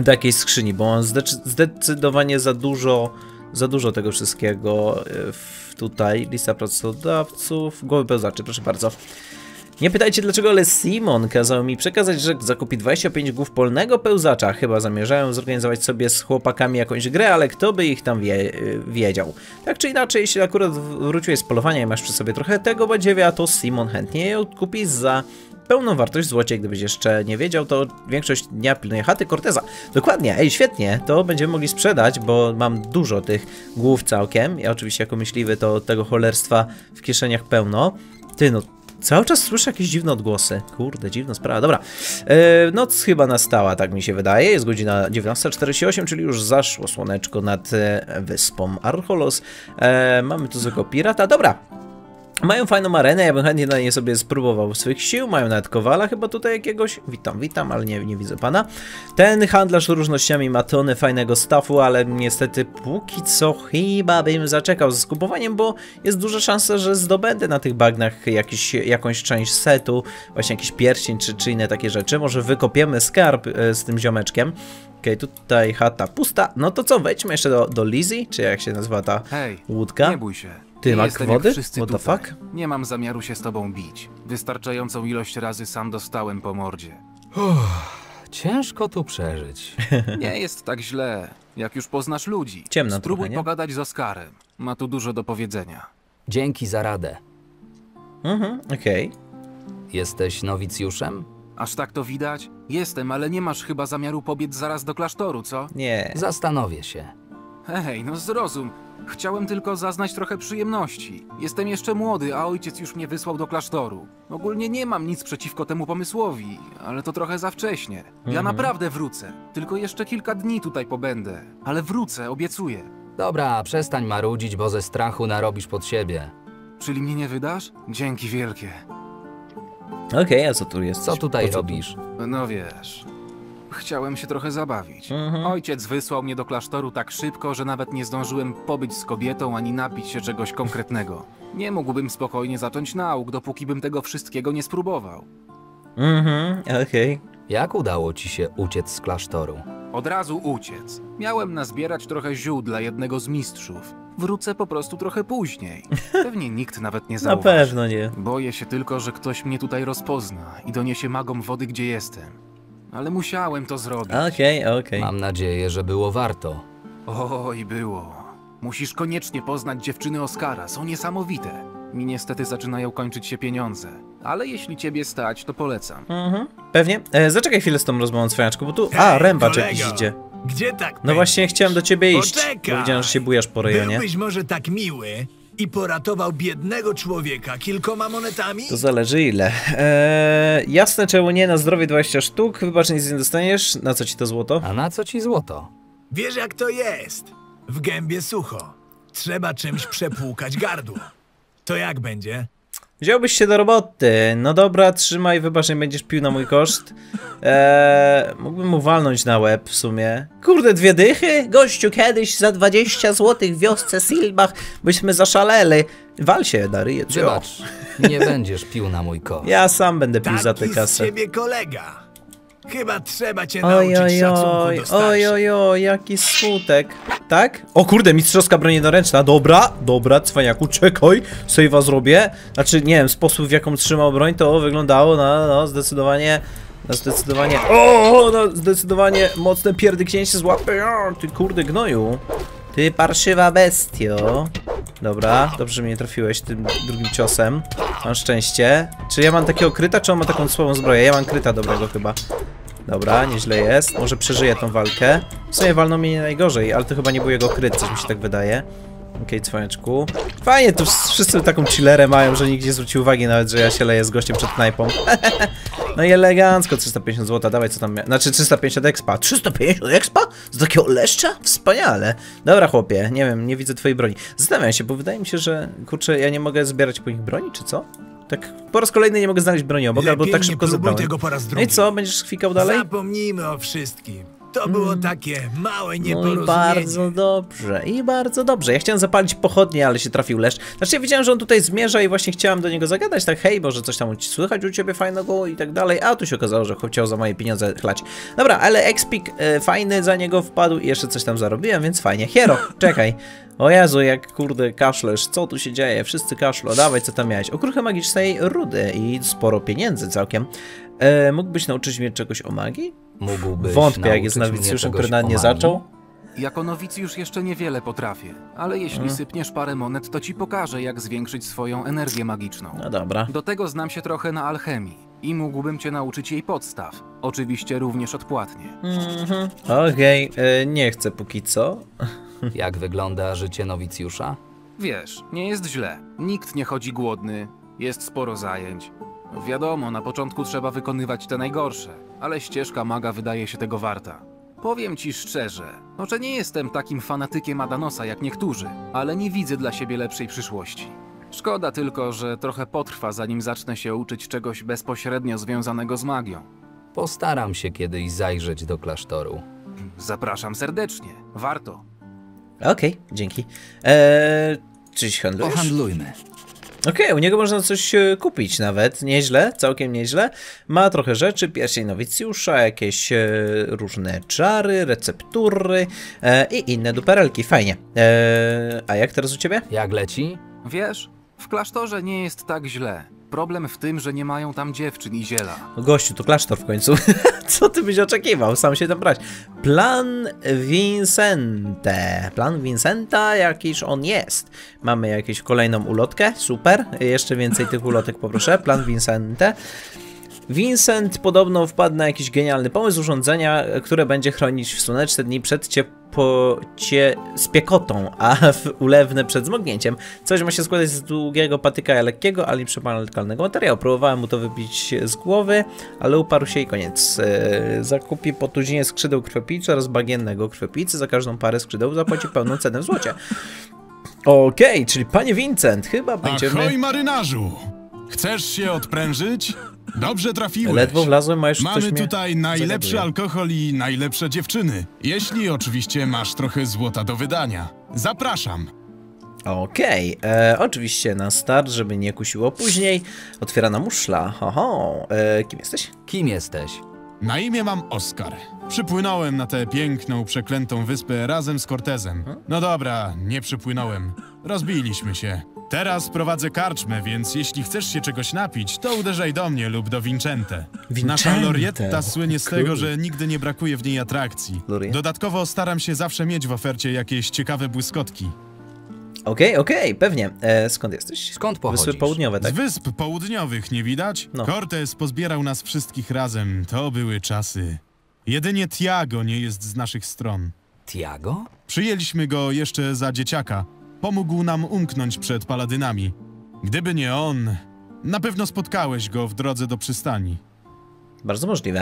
takiej skrzyni, bo mam zdecydowanie za dużo, za dużo tego wszystkiego w, tutaj. Lista pracodawców, głowy pełzaczy, proszę bardzo. Nie pytajcie dlaczego, ale Simon kazał mi przekazać, że zakupi dwadzieścia pięć głów polnego pełzacza. Chyba zamierzają zorganizować sobie z chłopakami jakąś grę, ale kto by ich tam wie, wiedział. Tak czy inaczej, jeśli akurat wróciłeś z polowania i masz przy sobie trochę tego badziewia, to Simon chętnie je odkupi za pełną wartość w złocie. Gdybyś jeszcze nie wiedział, to większość dnia pilnuje chaty Corteza. Dokładnie, ej, świetnie, to będziemy mogli sprzedać, bo mam dużo tych głów całkiem. Ja oczywiście jako myśliwy to tego cholerstwa w kieszeniach pełno. Ty no... Cały czas słyszę jakieś dziwne odgłosy. Kurde, dziwna sprawa. Dobra. E, noc chyba nastała, tak mi się wydaje. Jest godzina dziewiętnasta czterdzieści osiem, czyli już zaszło słoneczko nad e, wyspą Archolos. E, mamy tu tylko pirata. Dobra. Mają fajną arenę, ja bym chętnie na niej sobie spróbował swych sił. Mają nawet kowala chyba tutaj jakiegoś. Witam, witam, ale nie, nie widzę pana. Ten handlarz różnościami ma tonę fajnego staffu, ale niestety póki co chyba bym zaczekał ze skupowaniem, bo jest duża szansa, że zdobędę na tych bagnach jakiś, jakąś część setu, właśnie jakiś pierścień czy, czy inne takie rzeczy. Może wykopiemy skarb e, z tym ziomeczkiem. Okej, okay, tutaj chata pusta. No to co, wejdźmy jeszcze do, do Lizzy, czy jak się nazywa ta Hej, łódka. Nie bój się. Ty masz wody? What the fuck? Nie mam zamiaru się z tobą bić. Wystarczającą ilość razy sam dostałem po mordzie. Uff, ciężko tu przeżyć. Nie jest tak źle, jak już poznasz ludzi. Ciemno Spróbuj trochę, pogadać z Oskarem. Ma tu dużo do powiedzenia. Dzięki za radę. Mhm, okej. Okay. Jesteś nowicjuszem? Aż tak to widać? Jestem, ale nie masz chyba zamiaru pobiec zaraz do klasztoru, co? Nie. Zastanowię się. Hej, no zrozum. Chciałem tylko zaznać trochę przyjemności. Jestem jeszcze młody, a ojciec już mnie wysłał do klasztoru. Ogólnie nie mam nic przeciwko temu pomysłowi, ale to trochę za wcześnie. Ja mm-hmm. naprawdę wrócę. Tylko jeszcze kilka dni tutaj pobędę. Ale wrócę, obiecuję. Dobra, przestań marudzić, bo ze strachu narobisz pod siebie. Czyli mnie nie wydasz? Dzięki wielkie. Okej, okay, a co tu jest? Co tutaj co robisz? Tu? No wiesz... Chciałem się trochę zabawić. Mhm. Ojciec wysłał mnie do klasztoru tak szybko, że nawet nie zdążyłem pobyć z kobietą ani napić się czegoś konkretnego. Nie mógłbym spokojnie zacząć nauk, dopóki bym tego wszystkiego nie spróbował. Mhm, okej. Okay. Jak udało ci się uciec z klasztoru? Od razu uciec. Miałem nazbierać trochę ziół dla jednego z mistrzów. Wrócę po prostu trochę później. Pewnie nikt nawet nie zauważy. Na pewno nie. Boję się tylko, że ktoś mnie tutaj rozpozna i doniesie magom wody, gdzie jestem. Ale musiałem to zrobić. Okej, okay, okej. Okay. Mam nadzieję, że było warto. Oj, było. Musisz koniecznie poznać dziewczyny Oskara, są niesamowite. Mi niestety zaczynają kończyć się pieniądze. Ale jeśli ciebie stać, to polecam. Mhm. Pewnie. E, zaczekaj chwilę z tą rozmową, cwaniaczku, bo tu... Hej, a, Rębacz kolego, jakiś idzie. Gdzie tak No właśnie, chciałem do ciebie iść, Poczekaj. Bo widziałem, że się bujasz po rejonie. Byłbyś może tak miły... I poratował biednego człowieka kilkoma monetami? To zależy ile. Eee, jasne, czemu nie, na zdrowie dwadzieścia sztuk, wybacz, nic nie dostaniesz. Na co ci to złoto? A na co ci złoto? Wiesz jak to jest. W gębie sucho. Trzeba czymś przepłukać gardło. To jak będzie? Wziąłbyś się do roboty. No dobra, trzymaj, wybacz, nie będziesz pił na mój koszt. Eee, mógłbym mu walnąć na łeb w sumie. Kurde, dwie dychy? Gościu, kiedyś za dwadzieścia złotych w wiosce Silbach byśmy zaszaleli. Wal się, Larry. Zobacz, nie będziesz pił na mój koszt. Ja sam będę pił Taki za tę kasę. Z ciebie kolega. Chyba trzeba cię nauczyć szacunku do starszych. Oj, oj, jaki smutek. Tak? O kurde, mistrzowska broń jednoręczna. Dobra, dobra, cwaniaku, czekaj. Sejwa zrobię. Znaczy, nie wiem, sposób w jaką trzymał broń, to wyglądało na no, zdecydowanie... Na zdecydowanie... O, na zdecydowanie mocne pierdyknięcie z łapy. O, ty kurde gnoju. Ty parszywa bestio. Dobra, dobrze, że mnie trafiłeś tym drugim ciosem. Mam szczęście. Czy ja mam takiego kryta, czy on ma taką słabą zbroję? Ja mam kryta dobrego chyba. Dobra, nieźle jest. Może przeżyję tą walkę. W sumie walną mnie nie najgorzej, ale to chyba nie był jego kryt, coś mi się tak wydaje. Okej, okay, cwaniaczku. Fajnie, tu wszyscy taką chillerę mają, że nikt nie zwróci uwagi nawet, że ja się leję z gościem przed knajpą. No i elegancko, trzysta pięćdziesiąt złotych, dawaj co tam... Znaczy trzysta pięćdziesiąt expa. trzysta pięćdziesiąt expa? Z takiego leszcza? Wspaniale. Dobra chłopie, nie wiem, nie widzę twojej broni. Zastanawiam się, bo wydaje mi się, że... Kurczę, ja nie mogę zbierać po nich broni, czy co? Tak po raz kolejny nie mogę znaleźć broni obok, albo tak szybko zabrałem. Tego po raz drugi. No i co, będziesz kwikał dalej? Zapomnijmy o wszystkim. To było mm. takie małe nieporozumienie. No i bardzo dobrze, i bardzo dobrze. Ja chciałem zapalić pochodnie, ale się trafił leszcz. Znaczy ja wiedziałem, że on tutaj zmierza i właśnie chciałem do niego zagadać. Tak, hej, może coś tam słychać u ciebie fajnego i tak dalej. A tu się okazało, że chciał za moje pieniądze chlać. Dobra, ale ekspik e, fajny za niego wpadł i jeszcze coś tam zarobiłem, więc fajnie. Hiero, czekaj. O Jezu, jak kurde kaszlesz, co tu się dzieje? Wszyscy kaszlo, dawaj, co tam miałeś? Okruchy magicznej rudy i sporo pieniędzy całkiem. E, mógłbyś nauczyć mnie czegoś o magii? Mógłbyś. Wątpię, jak jest nowicjuszem, który nawet nie zaczął. Jako nowicjusz jeszcze niewiele potrafię, ale jeśli hmm. sypniesz parę monet, to ci pokażę, jak zwiększyć swoją energię magiczną. No dobra. Do tego znam się trochę na alchemii i mógłbym cię nauczyć jej podstaw. Oczywiście również odpłatnie. Mm-hmm. Okej, okay. nie chcę póki co. Jak wygląda życie nowicjusza? Wiesz, nie jest źle. Nikt nie chodzi głodny, jest sporo zajęć. Wiadomo, na początku trzeba wykonywać te najgorsze, ale ścieżka maga wydaje się tego warta. Powiem ci szczerze, może nie jestem takim fanatykiem Adanosa jak niektórzy, ale nie widzę dla siebie lepszej przyszłości. Szkoda tylko, że trochę potrwa, zanim zacznę się uczyć czegoś bezpośrednio związanego z magią. Postaram się kiedyś zajrzeć do klasztoru. Zapraszam serdecznie, warto. Okej, okay, dzięki. Eee, czyś handlujesz? Pohandlujmy. Okej, okay, u niego można coś kupić nawet, nieźle, całkiem nieźle. Ma trochę rzeczy, pierścień nowicjusza, jakieś e, różne czary, receptury e, i inne duperelki, fajnie. E, a jak teraz u ciebie? Jak leci? Wiesz, w klasztorze nie jest tak źle. Problem w tym, że nie mają tam dziewczyn i ziela. Gościu, to klasztor w końcu. Co ty byś oczekiwał? Sam się tam brać. Plan Vincente. Plan Vincenta, jakiś on jest. Mamy jakąś kolejną ulotkę. Super. Jeszcze więcej tych ulotek poproszę. Plan Vincente. Vincent podobno wpadł na jakiś genialny pomysł urządzenia, które będzie chronić w słoneczne dni przed ciepłocie z piekotą, a w ulewne przed zmoknięciem. Coś ma się składać z długiego patyka lekkiego, ale nieprzepalnego materiału. Próbowałem mu to wybić z głowy, ale uparł się i koniec. Eee, zakupi po tuzinie skrzydeł krwiopijcy oraz bagiennego krwiopijcy. Za każdą parę skrzydeł zapłaci pełną cenę w złocie. Okej, okay, czyli panie Vincent, chyba będziemy... Ahoj marynarzu! Chcesz się odprężyć? Dobrze trafiłeś. Ledwo wlazłem, a już mamy ktoś tutaj najlepszy zagaduje. Alkohol i najlepsze dziewczyny. Jeśli oczywiście masz trochę złota do wydania. Zapraszam. Okej, okay. Oczywiście na start, żeby nie kusiło później. Otwiera nam muszla. Ho, ho. E, kim jesteś? Kim jesteś? Na imię mam Oskar. Przypłynąłem na tę piękną, przeklętą wyspę razem z Cortezem. No dobra, nie przypłynąłem. Rozbiliśmy się. Teraz prowadzę karczmę, więc jeśli chcesz się czegoś napić, to uderzaj do mnie lub do Vincente. Vincente. Nasza Lorietta słynie z tego, że nigdy nie brakuje w niej atrakcji. Dodatkowo staram się zawsze mieć w ofercie jakieś ciekawe błyskotki. Okej, okay, okej, okay, pewnie. E, skąd jesteś? Skąd pochodzisz? Wyspy Południowe, tak? Z Wysp Południowych, nie widać? No. Cortez pozbierał nas wszystkich razem, to były czasy. Jedynie Tiago nie jest z naszych stron. Tiago? Przyjęliśmy go jeszcze za dzieciaka. Pomógł nam umknąć przed paladynami. Gdyby nie on, na pewno spotkałeś go w drodze do przystani. Bardzo możliwe.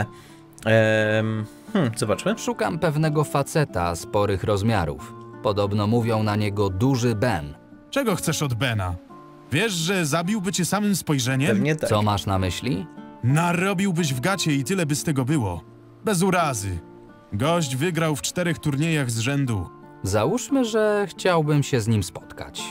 Ehm, hmm, zobaczmy. Szukam pewnego faceta sporych rozmiarów. Podobno mówią na niego duży Ben. Czego chcesz od Bena? Wiesz, że zabiłby cię samym spojrzeniem? Pewnie tak. Co masz na myśli? Narobiłbyś w gacie i tyle by z tego było. Bez urazy. Gość wygrał w czterech turniejach z rzędu. Załóżmy, że chciałbym się z nim spotkać.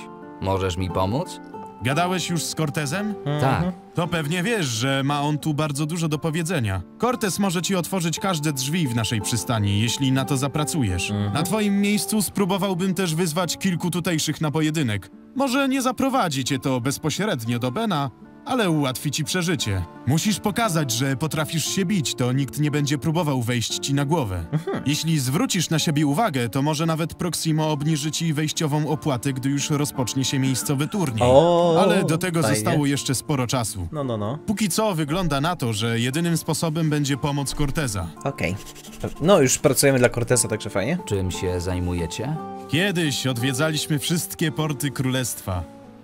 Możesz mi pomóc? Gadałeś już z Cortezem? Tak. To pewnie wiesz, że ma on tu bardzo dużo do powiedzenia. Cortez może ci otworzyć każde drzwi w naszej przystani, jeśli na to zapracujesz. Mhm. Na twoim miejscu spróbowałbym też wyzwać kilku tutejszych na pojedynek. Może nie zaprowadzi cię to bezpośrednio do Bena, ale ułatwi ci przeżycie. Musisz pokazać, że potrafisz się bić, to nikt nie będzie próbował wejść ci na głowę. Aha. Jeśli zwrócisz na siebie uwagę, to może nawet Proximo obniży ci wejściową opłatę, gdy już rozpocznie się miejscowy turniej. O, ale do tego fajnie. Zostało jeszcze sporo czasu. No, no, no. Póki co wygląda na to, że jedynym sposobem będzie pomoc Corteza. Okej. Okay. No już pracujemy dla Corteza, także fajnie. Czym się zajmujecie? Kiedyś odwiedzaliśmy wszystkie porty królestwa.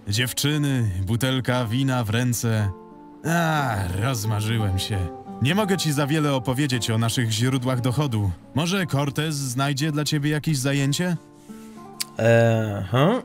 Dziewczyny, butelka wina w ręce. A, rozmarzyłem się. Nie mogę ci za wiele opowiedzieć o naszych źródłach dochodu. Może Cortez znajdzie dla ciebie jakieś zajęcie? Eee, huh?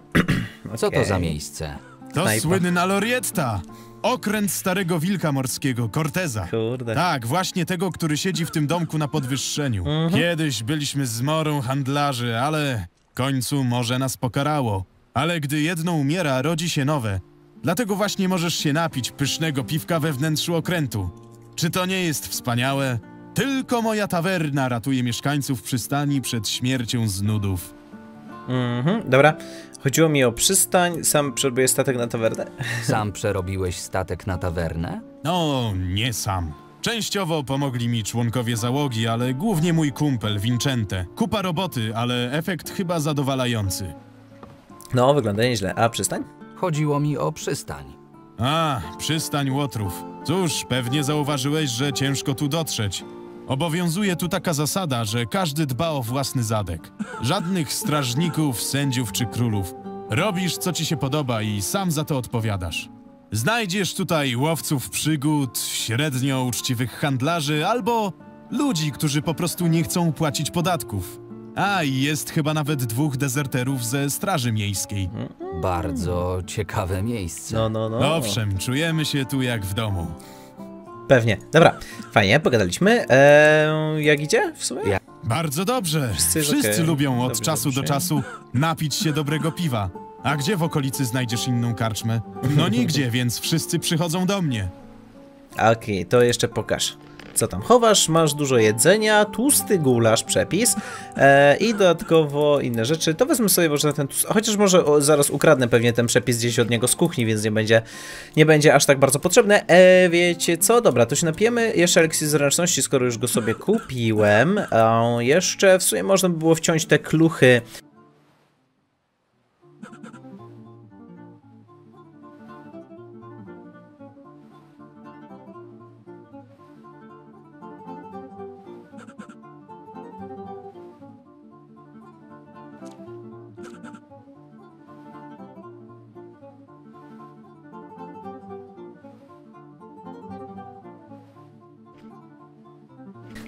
Okay. Co to za miejsce? To snajpa. Słynna Lorietta! Okręt starego wilka morskiego, Corteza. Kurde. Tak, właśnie tego, który siedzi w tym domku na podwyższeniu. Mhm. Kiedyś byliśmy zmorą handlarzy, ale w końcu morze nas pokarało. Ale gdy jedno umiera, rodzi się nowe. Dlatego właśnie możesz się napić pysznego piwka we wnętrzu okrętu. Czy to nie jest wspaniałe? Tylko moja tawerna ratuje mieszkańców przystani przed śmiercią z nudów. Mhm, dobra. Chodziło mi o przystań, sam przerobię statek na tawernę. Sam przerobiłeś statek na tawernę? No, nie sam. Częściowo pomogli mi członkowie załogi, ale głównie mój kumpel, Vincente. Kupa roboty, ale efekt chyba zadowalający. No, wygląda nieźle. A przystań? Chodziło mi o przystań. A, przystań łotrów. Cóż, pewnie zauważyłeś, że ciężko tu dotrzeć. Obowiązuje tu taka zasada, że każdy dba o własny zadek. Żadnych strażników, sędziów czy królów. Robisz, co ci się podoba i sam za to odpowiadasz. Znajdziesz tutaj łowców przygód, średnio uczciwych handlarzy albo ludzi, którzy po prostu nie chcą płacić podatków. A, i jest chyba nawet dwóch dezerterów ze straży miejskiej. Bardzo ciekawe miejsce. No, no, no. Owszem, czujemy się tu jak w domu. Pewnie. Dobra, fajnie, pogadaliśmy. Eee, jak idzie w sumie? Ja. Bardzo dobrze. Wszyscy, Wszyscy okay. lubią od dobrze, czasu dobrze. do czasu napić się dobrego piwa. A gdzie w okolicy znajdziesz inną karczmę? No nigdzie, więc wszyscy przychodzą do mnie. Okej, okay, to jeszcze pokaż. Co tam chowasz? Masz dużo jedzenia, tłusty gulasz, przepis e, i dodatkowo inne rzeczy. To wezmę sobie może na ten tłusty, chociaż może o, zaraz ukradnę pewnie ten przepis gdzieś od niego z kuchni, więc nie będzie, nie będzie aż tak bardzo potrzebne. E, wiecie co? Dobra, to się napijemy. Jeszcze eliksir zręczności, skoro już go sobie kupiłem. E, jeszcze w sumie można by było wciąć te kluchy.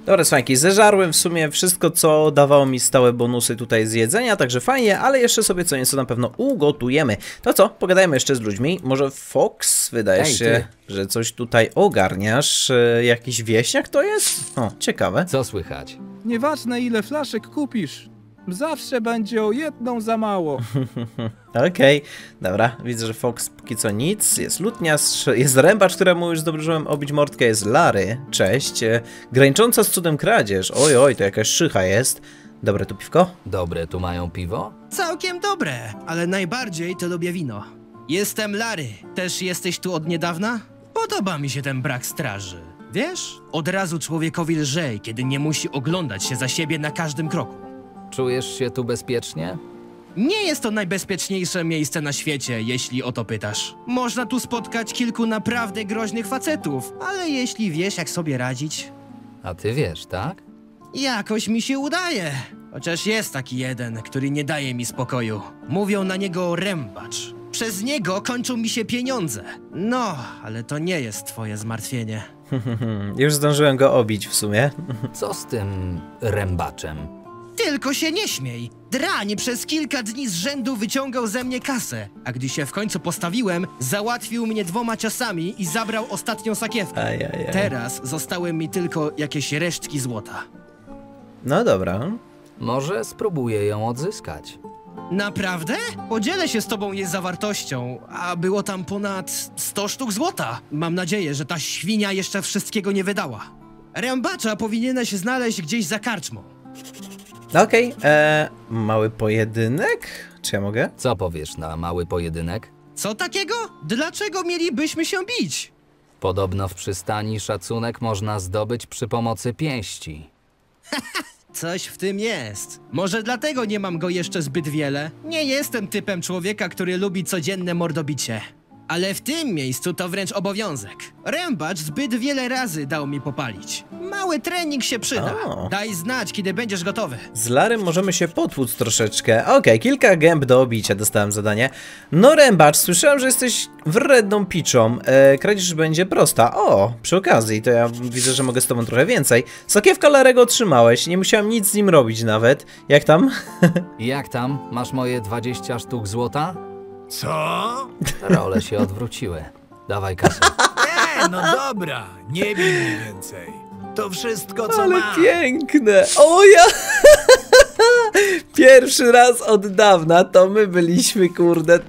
Dobra, fajki, zeżarłem w sumie wszystko, co dawało mi stałe bonusy tutaj z jedzenia, także fajnie, ale jeszcze sobie co nieco na pewno ugotujemy. To co? Pogadajmy jeszcze z ludźmi. Może Fox, wydaje Ej, się, ty. że coś tutaj ogarniasz. E, jakiś wieśniak to jest? O, ciekawe. Co słychać? Nieważne ile flaszek kupisz, zawsze będzie o jedną za mało. Okej, okay, dobra, widzę, że Fox póki co nic, jest lutniarz, jest Rębacz, któremu już zdążyłem obić mordkę, jest Larry, cześć, granicząca z cudem kradzież, oj, oj, to jakaś szycha jest. Dobre tu piwko? Dobre tu mają piwo? Całkiem dobre, ale najbardziej to lubię wino. Jestem Larry, też jesteś tu od niedawna? Podoba mi się ten brak straży, wiesz? Od razu człowiekowi lżej, kiedy nie musi oglądać się za siebie na każdym kroku. Czujesz się tu bezpiecznie? Nie jest to najbezpieczniejsze miejsce na świecie, jeśli o to pytasz. Można tu spotkać kilku naprawdę groźnych facetów, ale jeśli wiesz, jak sobie radzić... A ty wiesz, tak? Jakoś mi się udaje. Chociaż jest taki jeden, który nie daje mi spokoju. Mówią na niego Rębacz. Przez niego kończą mi się pieniądze. No, ale to nie jest twoje zmartwienie. Już zdążyłem go obić w sumie. Co z tym Rębaczem? Tylko się nie śmiej! Drań przez kilka dni z rzędu wyciągał ze mnie kasę, a gdy się w końcu postawiłem, załatwił mnie dwoma ciosami i zabrał ostatnią sakiewkę. Aj, aj, aj. Teraz zostały mi tylko jakieś resztki złota. No dobra. Może spróbuję ją odzyskać. Naprawdę? Podzielę się z tobą jej zawartością, a było tam ponad sto sztuk złota. Mam nadzieję, że ta świnia jeszcze wszystkiego nie wydała. Rębacza powinieneś znaleźć gdzieś za karczmą. Okej, okay, mały pojedynek? Czy ja mogę? Co powiesz na mały pojedynek? Co takiego? Dlaczego mielibyśmy się bić? Podobno w przystani szacunek można zdobyć przy pomocy pięści. Coś w tym jest. Może dlatego nie mam go jeszcze zbyt wiele. Nie jestem typem człowieka, który lubi codzienne mordobicie. Ale w tym miejscu to wręcz obowiązek. Rębacz zbyt wiele razy dał mi popalić. Mały trening się przyda. O. Daj znać, kiedy będziesz gotowy. Z Larym możemy się potłuc troszeczkę. Okej, okay, kilka gęb do obicia dostałem zadanie. No Rębacz, słyszałem, że jesteś wredną piczą. E, kradzież będzie prosta. O, przy okazji, to ja widzę, że mogę z tobą trochę więcej. Sakiewka Larego otrzymałeś, nie musiałem nic z nim robić nawet. Jak tam? Jak tam? Masz moje dwadzieścia sztuk złota? Co? Role się odwróciły. Dawaj kasę. Nie, no dobra. Nie bij mi więcej. To wszystko, co Ale mam. Piękne. O ja... Pierwszy raz od dawna to my byliśmy, kurde,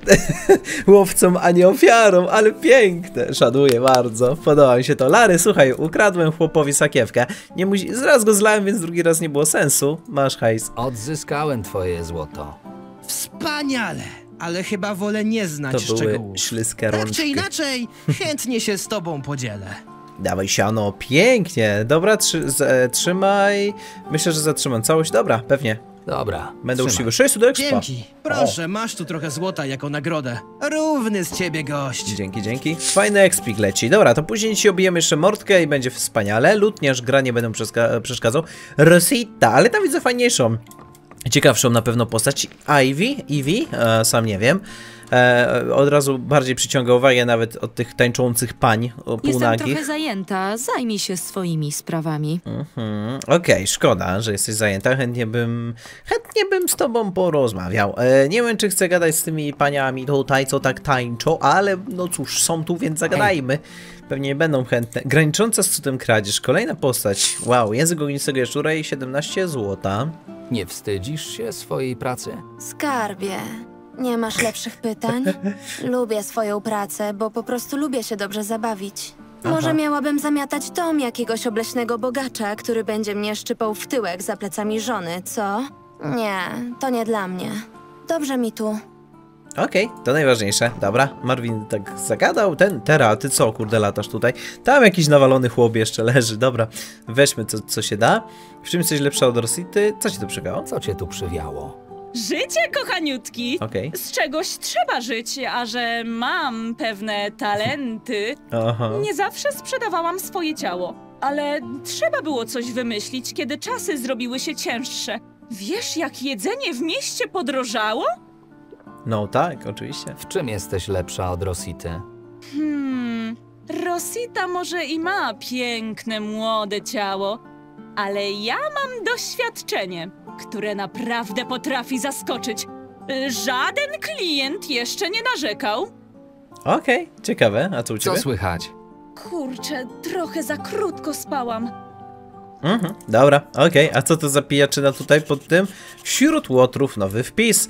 łowcą, a nie ofiarą, ale piękne. Szanuję bardzo, podoba mi się to. Larry, słuchaj, ukradłem chłopowi sakiewkę. Nie musi... Zaraz go zlałem, więc drugi raz nie było sensu. Masz hajs. Odzyskałem twoje złoto. Wspaniale, ale chyba wolę nie znać szczegółów. To były śliskie rączki. Tak czy inaczej, chętnie się z tobą podzielę. Dawaj siano, pięknie. Dobra, trzy, z, e, trzymaj. Myślę, że zatrzymam całość. Dobra, pewnie. Dobra. Będę uczciwy. Sześć do ekspa. Dzięki. Proszę, o. Masz tu trochę złota jako nagrodę. Równy z ciebie gość. Dzięki, dzięki. Fajny ekspik leci. Dobra, to później ci obijemy jeszcze mordkę i będzie wspaniale. Lutniarz gra nie będę przeszkadzał. Rosita, ale tam widzę fajniejszą. Ciekawszą na pewno postać. Ivy? Ivy? E, sam nie wiem. E, od razu bardziej przyciąga uwagę nawet od tych tańczących pań półnagich. Jestem trochę zajęta, zajmij się swoimi sprawami. Mm-hmm. Okej, okay, szkoda, że jesteś zajęta, chętnie bym chętnie bym z tobą porozmawiał. E, nie wiem, czy chcę gadać z tymi paniami tutaj, co tak tańczą, ale no cóż, są tu, więc zagadajmy. Pewnie nie będą chętne. Granicząca z cudem kradzież, kolejna postać. Wow, język ognistego jaszczura i siedemnaście złota. Nie wstydzisz się swojej pracy? Skarbie. Nie masz lepszych pytań? Lubię swoją pracę, bo po prostu lubię się dobrze zabawić. Aha. Może miałabym zamiatać dom jakiegoś obleśnego bogacza, który będzie mnie szczypał w tyłek za plecami żony, co? Nie, to nie dla mnie. Dobrze mi tu. Okej, okay, to najważniejsze. Dobra, Marvin tak zagadał. Ten, Tera, ty co, kurde, latasz tutaj? Tam jakiś nawalony chłop jeszcze leży. Dobra, weźmy co, co się da. W czym jesteś lepsza od Rosity? Co cię tu przywiało? Co cię tu przywiało? Życie, kochaniutki! Okay. Z czegoś trzeba żyć, a że mam pewne talenty, Aha. nie zawsze sprzedawałam swoje ciało. Ale trzeba było coś wymyślić, kiedy czasy zrobiły się cięższe. Wiesz, jak jedzenie w mieście podrożało? No tak, oczywiście. W czym jesteś lepsza od Rosity? Hmm... Rosita może i ma piękne, młode ciało, ale ja mam doświadczenie, które naprawdę potrafi zaskoczyć. Żaden klient jeszcze nie narzekał. Okej, okay, ciekawe. A co u ciebie? Co słychać? Kurczę, trochę za krótko spałam. Mhm, dobra, okej. Okay. A co to za pijaczyna tutaj pod tym? Wśród łotrów nowy wpis.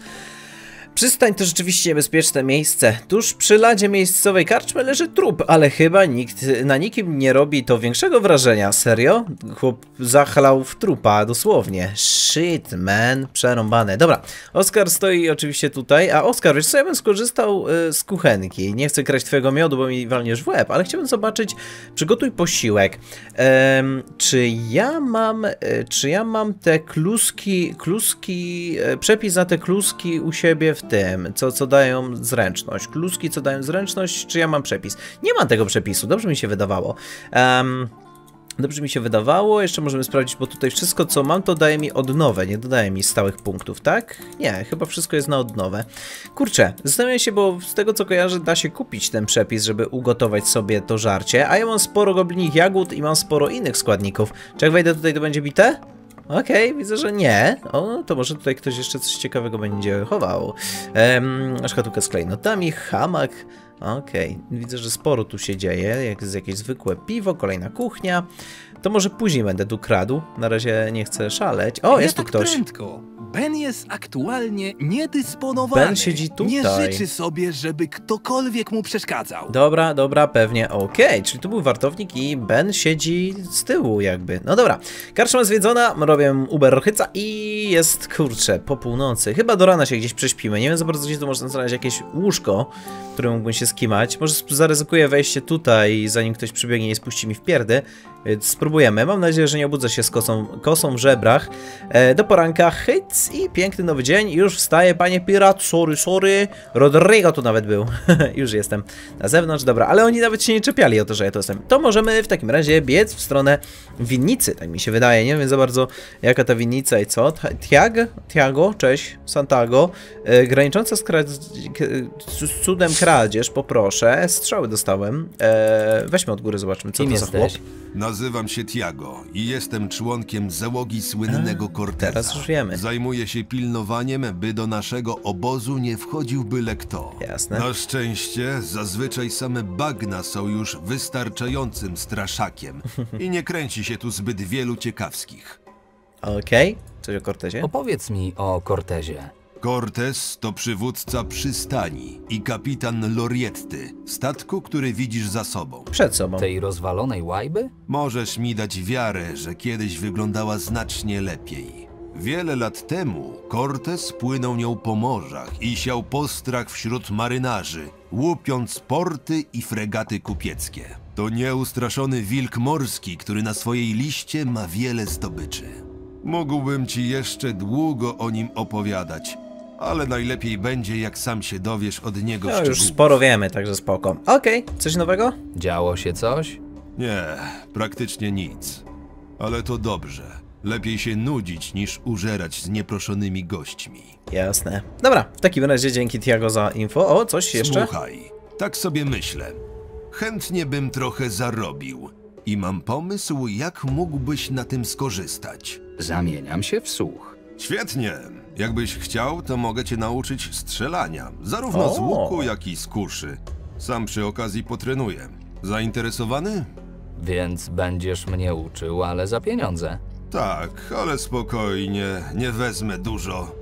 Przystań to rzeczywiście niebezpieczne miejsce. Tuż przy ladzie miejscowej karczmy leży trup, ale chyba nikt na nikim nie robi to większego wrażenia. Serio? Chłop zachlał w trupa, dosłownie. Shit, man. Przerąbane. Dobra, Oskar stoi oczywiście tutaj, a Oskar, wiesz co, ja bym skorzystał y, z kuchenki. Nie chcę kraść twojego miodu, bo mi walniesz w łeb, ale chciałbym zobaczyć, przygotuj posiłek. Ehm, czy ja mam, y, czy ja mam te kluski, kluski, y, przepis na te kluski u siebie w tym, co, co dają zręczność. Kluski, co dają zręczność, czy ja mam przepis? Nie mam tego przepisu, dobrze mi się wydawało. Um, dobrze mi się wydawało, jeszcze możemy sprawdzić, bo tutaj wszystko, co mam, to daje mi odnowę, nie dodaje mi stałych punktów, tak? Nie, chyba wszystko jest na odnowę. Kurczę, zastanawiam się, bo z tego, co kojarzę, da się kupić ten przepis, żeby ugotować sobie to żarcie, a ja mam sporo goblinich jagód i mam sporo innych składników. Czy jak wejdę tutaj, to będzie bite? Okej, okay, widzę, że nie. O, to może tutaj ktoś jeszcze coś ciekawego będzie chował. Ehm, szkatułka z klejnotami, hamak. Okej, okay. Widzę, że sporo tu się dzieje. Jak jest jakieś zwykłe piwo, kolejna kuchnia. To może później będę tu kradł. Na razie nie chcę szaleć. O, jest ja tu tak ktoś. Prędko. Ben jest aktualnie niedysponowany. Ben siedzi tutaj. Nie życzy sobie, żeby ktokolwiek mu przeszkadzał. Dobra, dobra, pewnie. Okej, okay. Czyli tu był wartownik i Ben siedzi z tyłu jakby. No dobra. Karczma zwiedzona, robię uberchyca i jest, kurczę, po północy. Chyba do rana się gdzieś prześpimy. Nie wiem za bardzo, gdzie tu można znaleźć jakieś łóżko, które mógłbym się skimać. Może zaryzykuję wejście tutaj, zanim ktoś przybiegnie i spuści mi w pierdy. Spróbujemy. Mam nadzieję, że nie obudzę się z kosą, kosą w żebrach. E, do poranka hyc i piękny nowy dzień. Już wstaję, panie pirat. Sorry, sorry. Rodrigo tu nawet był. Już jestem na zewnątrz. Dobra, ale oni nawet się nie czepiali o to, że ja tu jestem. To możemy w takim razie biec w stronę winnicy. Tak mi się wydaje. Nie wiem za bardzo, jaka ta winnica i co. Tiago, Tiago, cześć. Santiago. E, granicząca z, z cudem kradzież, poproszę. Strzały dostałem. Eee, weźmy od góry, zobaczmy, co Kim to jesteś? za chłop. Nazywam się Tiago i jestem członkiem załogi słynnego A, Corteza. Teraz już wiemy. Zajmuję się pilnowaniem, by do naszego obozu nie wchodził byle kto. Jasne. Na szczęście zazwyczaj same bagna są już wystarczającym straszakiem i nie kręci się tu zbyt wielu ciekawskich. Okej, okay. Coś o Cortezie? Opowiedz mi o Cortezie. Cortez to przywódca przystani i kapitan Lorietty, statku, który widzisz za sobą. Przed sobą. Tej rozwalonej łajby? Możesz mi dać wiarę, że kiedyś wyglądała znacznie lepiej. Wiele lat temu Cortez płynął nią po morzach i siał postrach wśród marynarzy, łupiąc porty i fregaty kupieckie. To nieustraszony wilk morski, który na swojej liście ma wiele zdobyczy. Mógłbym ci jeszcze długo o nim opowiadać. Ale najlepiej będzie, jak sam się dowiesz od niego szczegółów. No już sporo wiemy, także spoko. Okej, okay. Coś nowego? Działo się coś? Nie, praktycznie nic. Ale to dobrze. Lepiej się nudzić, niż użerać z nieproszonymi gośćmi. Jasne. Dobra, w takim razie dzięki Tiago za info. O, coś jeszcze? Słuchaj, tak sobie myślę. Chętnie bym trochę zarobił. I mam pomysł, jak mógłbyś na tym skorzystać. Zamieniam się w słuch. Świetnie. Jakbyś chciał, to mogę cię nauczyć strzelania, zarówno o. z łuku, jak i z kuszy. Sam przy okazji potrenuję. Zainteresowany? Więc będziesz mnie uczył, ale za pieniądze. Tak, ale spokojnie, nie wezmę dużo.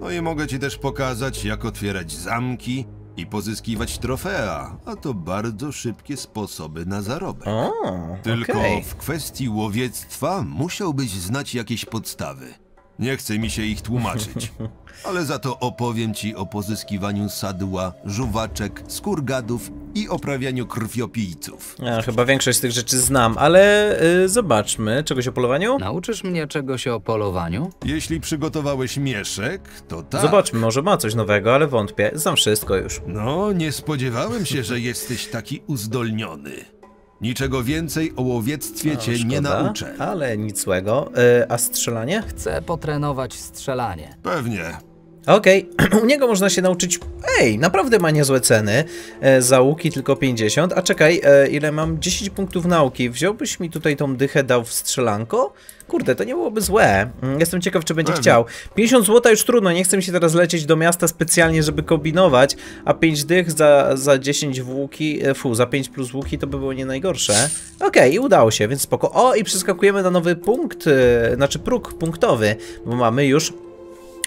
No i mogę ci też pokazać, jak otwierać zamki i pozyskiwać trofea, a to bardzo szybkie sposoby na zarobek. O, Tylko okay. w kwestii łowiectwa musiałbyś znać jakieś podstawy. Nie chce mi się ich tłumaczyć, ale za to opowiem ci o pozyskiwaniu sadła, żuwaczek, skurgadów i oprawianiu krwiopijców. Ja chyba większość z tych rzeczy znam, ale yy, zobaczmy. Czegoś o polowaniu? Nauczysz mnie czegoś o polowaniu? Jeśli przygotowałeś mieszek, to tak. Zobaczmy, może ma coś nowego, ale wątpię. Znam wszystko już. No, nie spodziewałem się, że jesteś taki uzdolniony. Niczego więcej o łowiectwie no, cię szkoda, nie nauczę. Ale nic złego. Yy, a strzelanie? Chcę potrenować strzelanie. Pewnie. Okej, okay. U niego można się nauczyć. Ej, naprawdę ma niezłe ceny. E, za łuki tylko pięćdziesiąt. A czekaj, e, ile mam? dziesięć punktów nauki. Wziąłbyś mi tutaj tą dychę, dał w strzelanko? Kurde, to nie byłoby złe. Jestem ciekaw, czy będzie Pewnie. chciał. pięćdziesiąt złota już trudno, nie chcę mi się teraz lecieć do miasta specjalnie, żeby kombinować. A pięć dych za, za dziesięć łuki, fu, za pięć plus łuki to by było nie najgorsze. Okej, okay, i udało się, więc spoko. O, i przeskakujemy na nowy punkt, yy, znaczy próg punktowy, bo mamy już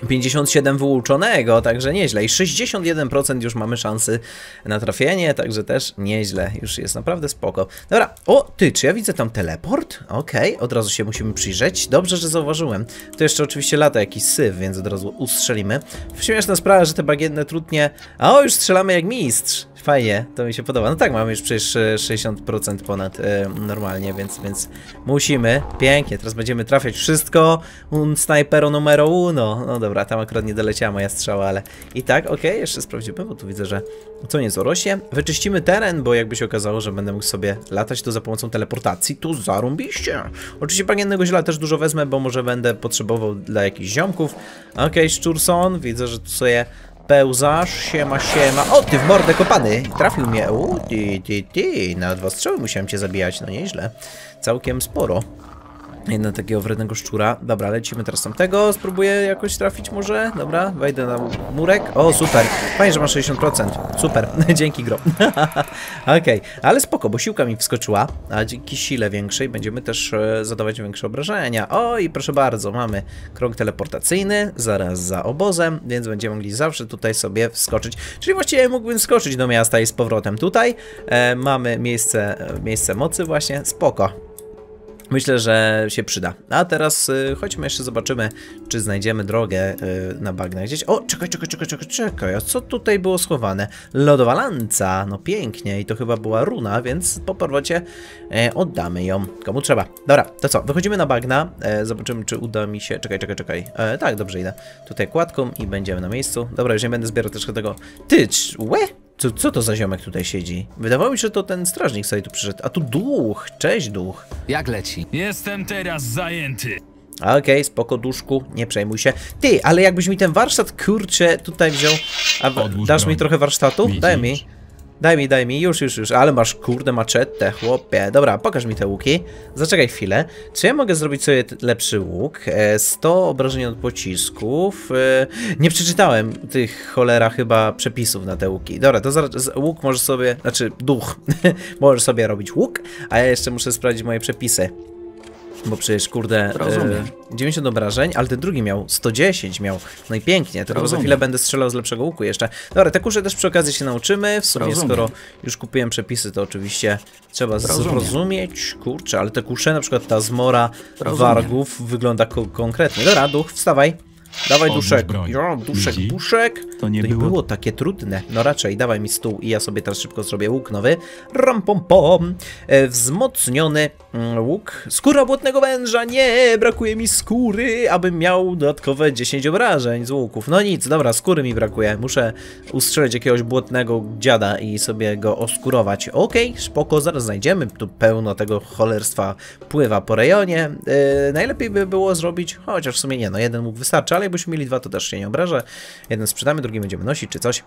pięćdziesiąt siedem wyłuczonego, także nieźle. I sześćdziesiąt jeden procent już mamy szansy na trafienie, także też nieźle. Już jest naprawdę spoko. Dobra, o ty, czy ja widzę tam teleport? Okej, okay. Od razu się musimy przyjrzeć. Dobrze, że zauważyłem. To jeszcze oczywiście lata jakiś syf, więc od razu ustrzelimy. Śmieszna sprawa, że te bagienne trutnie... A o, już strzelamy jak mistrz. Fajnie, to mi się podoba. No tak, mamy już przecież sześćdziesiąt procent ponad yy, normalnie, więc, więc musimy. Pięknie, teraz będziemy trafiać wszystko. Un snajpero numero uno. No dobra, tam akurat nie doleciała moja strzała, ale i tak, okej, okay, jeszcze sprawdzimy, bo tu widzę, że co nieco rośnie. Wyczyścimy teren, bo jakby się okazało, że będę mógł sobie latać tu za pomocą teleportacji, tu zarąbiście. Oczywiście bagiennego zioła też dużo wezmę, bo może będę potrzebował dla jakichś ziomków. Okej, okay, szczurson, widzę, że tu sobie... Pełzasz, siema, siema. O, ty w mordę kopany! Trafił mnie. U, ty, ty, ty. Na dwa strzały musiałem cię zabijać. No nieźle. Całkiem sporo. Jedna takiego wrednego szczura. Dobra, lecimy teraz tamtego. Spróbuję jakoś trafić może. Dobra, wejdę na murek. O, super. Fajnie, że ma sześćdziesiąt procent. Super. Dzięki, gro. Okej, okay. Ale spoko, bo siłka mi wskoczyła. A dzięki sile większej będziemy też e, zadawać większe obrażenia. O, i proszę bardzo, mamy krąg teleportacyjny zaraz za obozem, więc będziemy mogli zawsze tutaj sobie wskoczyć. Czyli właściwie mógłbym skoczyć do miasta i z powrotem tutaj. E, mamy miejsce, miejsce mocy właśnie. Spoko. Myślę, że się przyda. A teraz y, chodźmy jeszcze zobaczymy, czy znajdziemy drogę y, na bagnach gdzieś. O, czekaj, czekaj, czekaj, czekaj, czekaj. A co tutaj było schowane? Lodowa lanca. No pięknie. I to chyba była runa, więc po powrocie y, oddamy ją komu trzeba. Dobra, to co? Wychodzimy na bagna. E, zobaczymy, czy uda mi się... Czekaj, czekaj, czekaj. E, tak, dobrze idę. Tutaj kładką i będziemy na miejscu. Dobra, już nie będę zbierał troszkę tego... Ty, łe? Co, co to za ziomek tutaj siedzi? Wydawało mi się, że to ten strażnik sobie tu przyszedł. A tu duch. Cześć, duch. Jak leci? Jestem teraz zajęty. Okej, okay, spoko, duszku. Nie przejmuj się. Ty, ale jakbyś mi ten warsztat, kurczę, tutaj wziął... A, dasz mi trochę warsztatu? Daj mi. Daj mi, daj mi, już, już, już, ale masz kurde maczetę, chłopie. Dobra, pokaż mi te łuki. Zaczekaj chwilę. Czy ja mogę zrobić sobie lepszy łuk? sto obrażeń od pocisków. Nie przeczytałem tych cholera chyba przepisów na te łuki. Dobra, to zaraz łuk może sobie, znaczy duch, może sobie robić łuk, a ja jeszcze muszę sprawdzić moje przepisy. Bo przecież, kurde, e, dziewięćdziesiąt obrażeń, ale ten drugi miał sto dziesięć, miał najpięknie. Tylko za chwilę będę strzelał z lepszego łuku jeszcze. Dobra, te kusze też przy okazji się nauczymy. W sumie, Rozumiem. skoro już kupiłem przepisy, to oczywiście trzeba zrozumieć. Kurczę, ale te kusze, na przykład ta zmora Rozumiem. wargów wygląda ko konkretnie. Dobra, duch, wstawaj. Dawaj Odmów duszek. Jo, duszek, Widzi? duszek. To nie, to nie było... było takie trudne. No raczej, dawaj mi stół i ja sobie teraz szybko zrobię łuk nowy. Ram, pom, pom. E, wzmocniony mm, łuk. Skóra błotnego węża. Nie, brakuje mi skóry, abym miał dodatkowe dziesięć obrażeń z łuków. No nic, dobra, skóry mi brakuje. Muszę ustrzelić jakiegoś błotnego dziada i sobie go oskurować. Okej, okay, spoko, zaraz znajdziemy. Tu pełno tego cholerstwa pływa po rejonie. E, najlepiej by było zrobić, chociaż w sumie nie, no jeden łuk wystarczy, ale jakbyśmy mieli dwa, to też się nie obrażę. Jeden sprzedamy, drugi będziemy nosić, czy coś.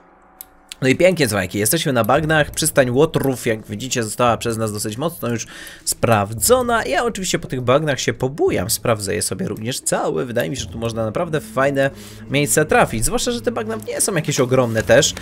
No i pięknie, słuchajcie, jesteśmy na bagnach. Przystań łotrów, jak widzicie, została przez nas dosyć mocno już sprawdzona. Ja oczywiście po tych bagnach się pobujam, sprawdzę je sobie również całe. Wydaje mi się, że tu można naprawdę w fajne miejsca trafić. Zwłaszcza, że te bagna nie są jakieś ogromne też.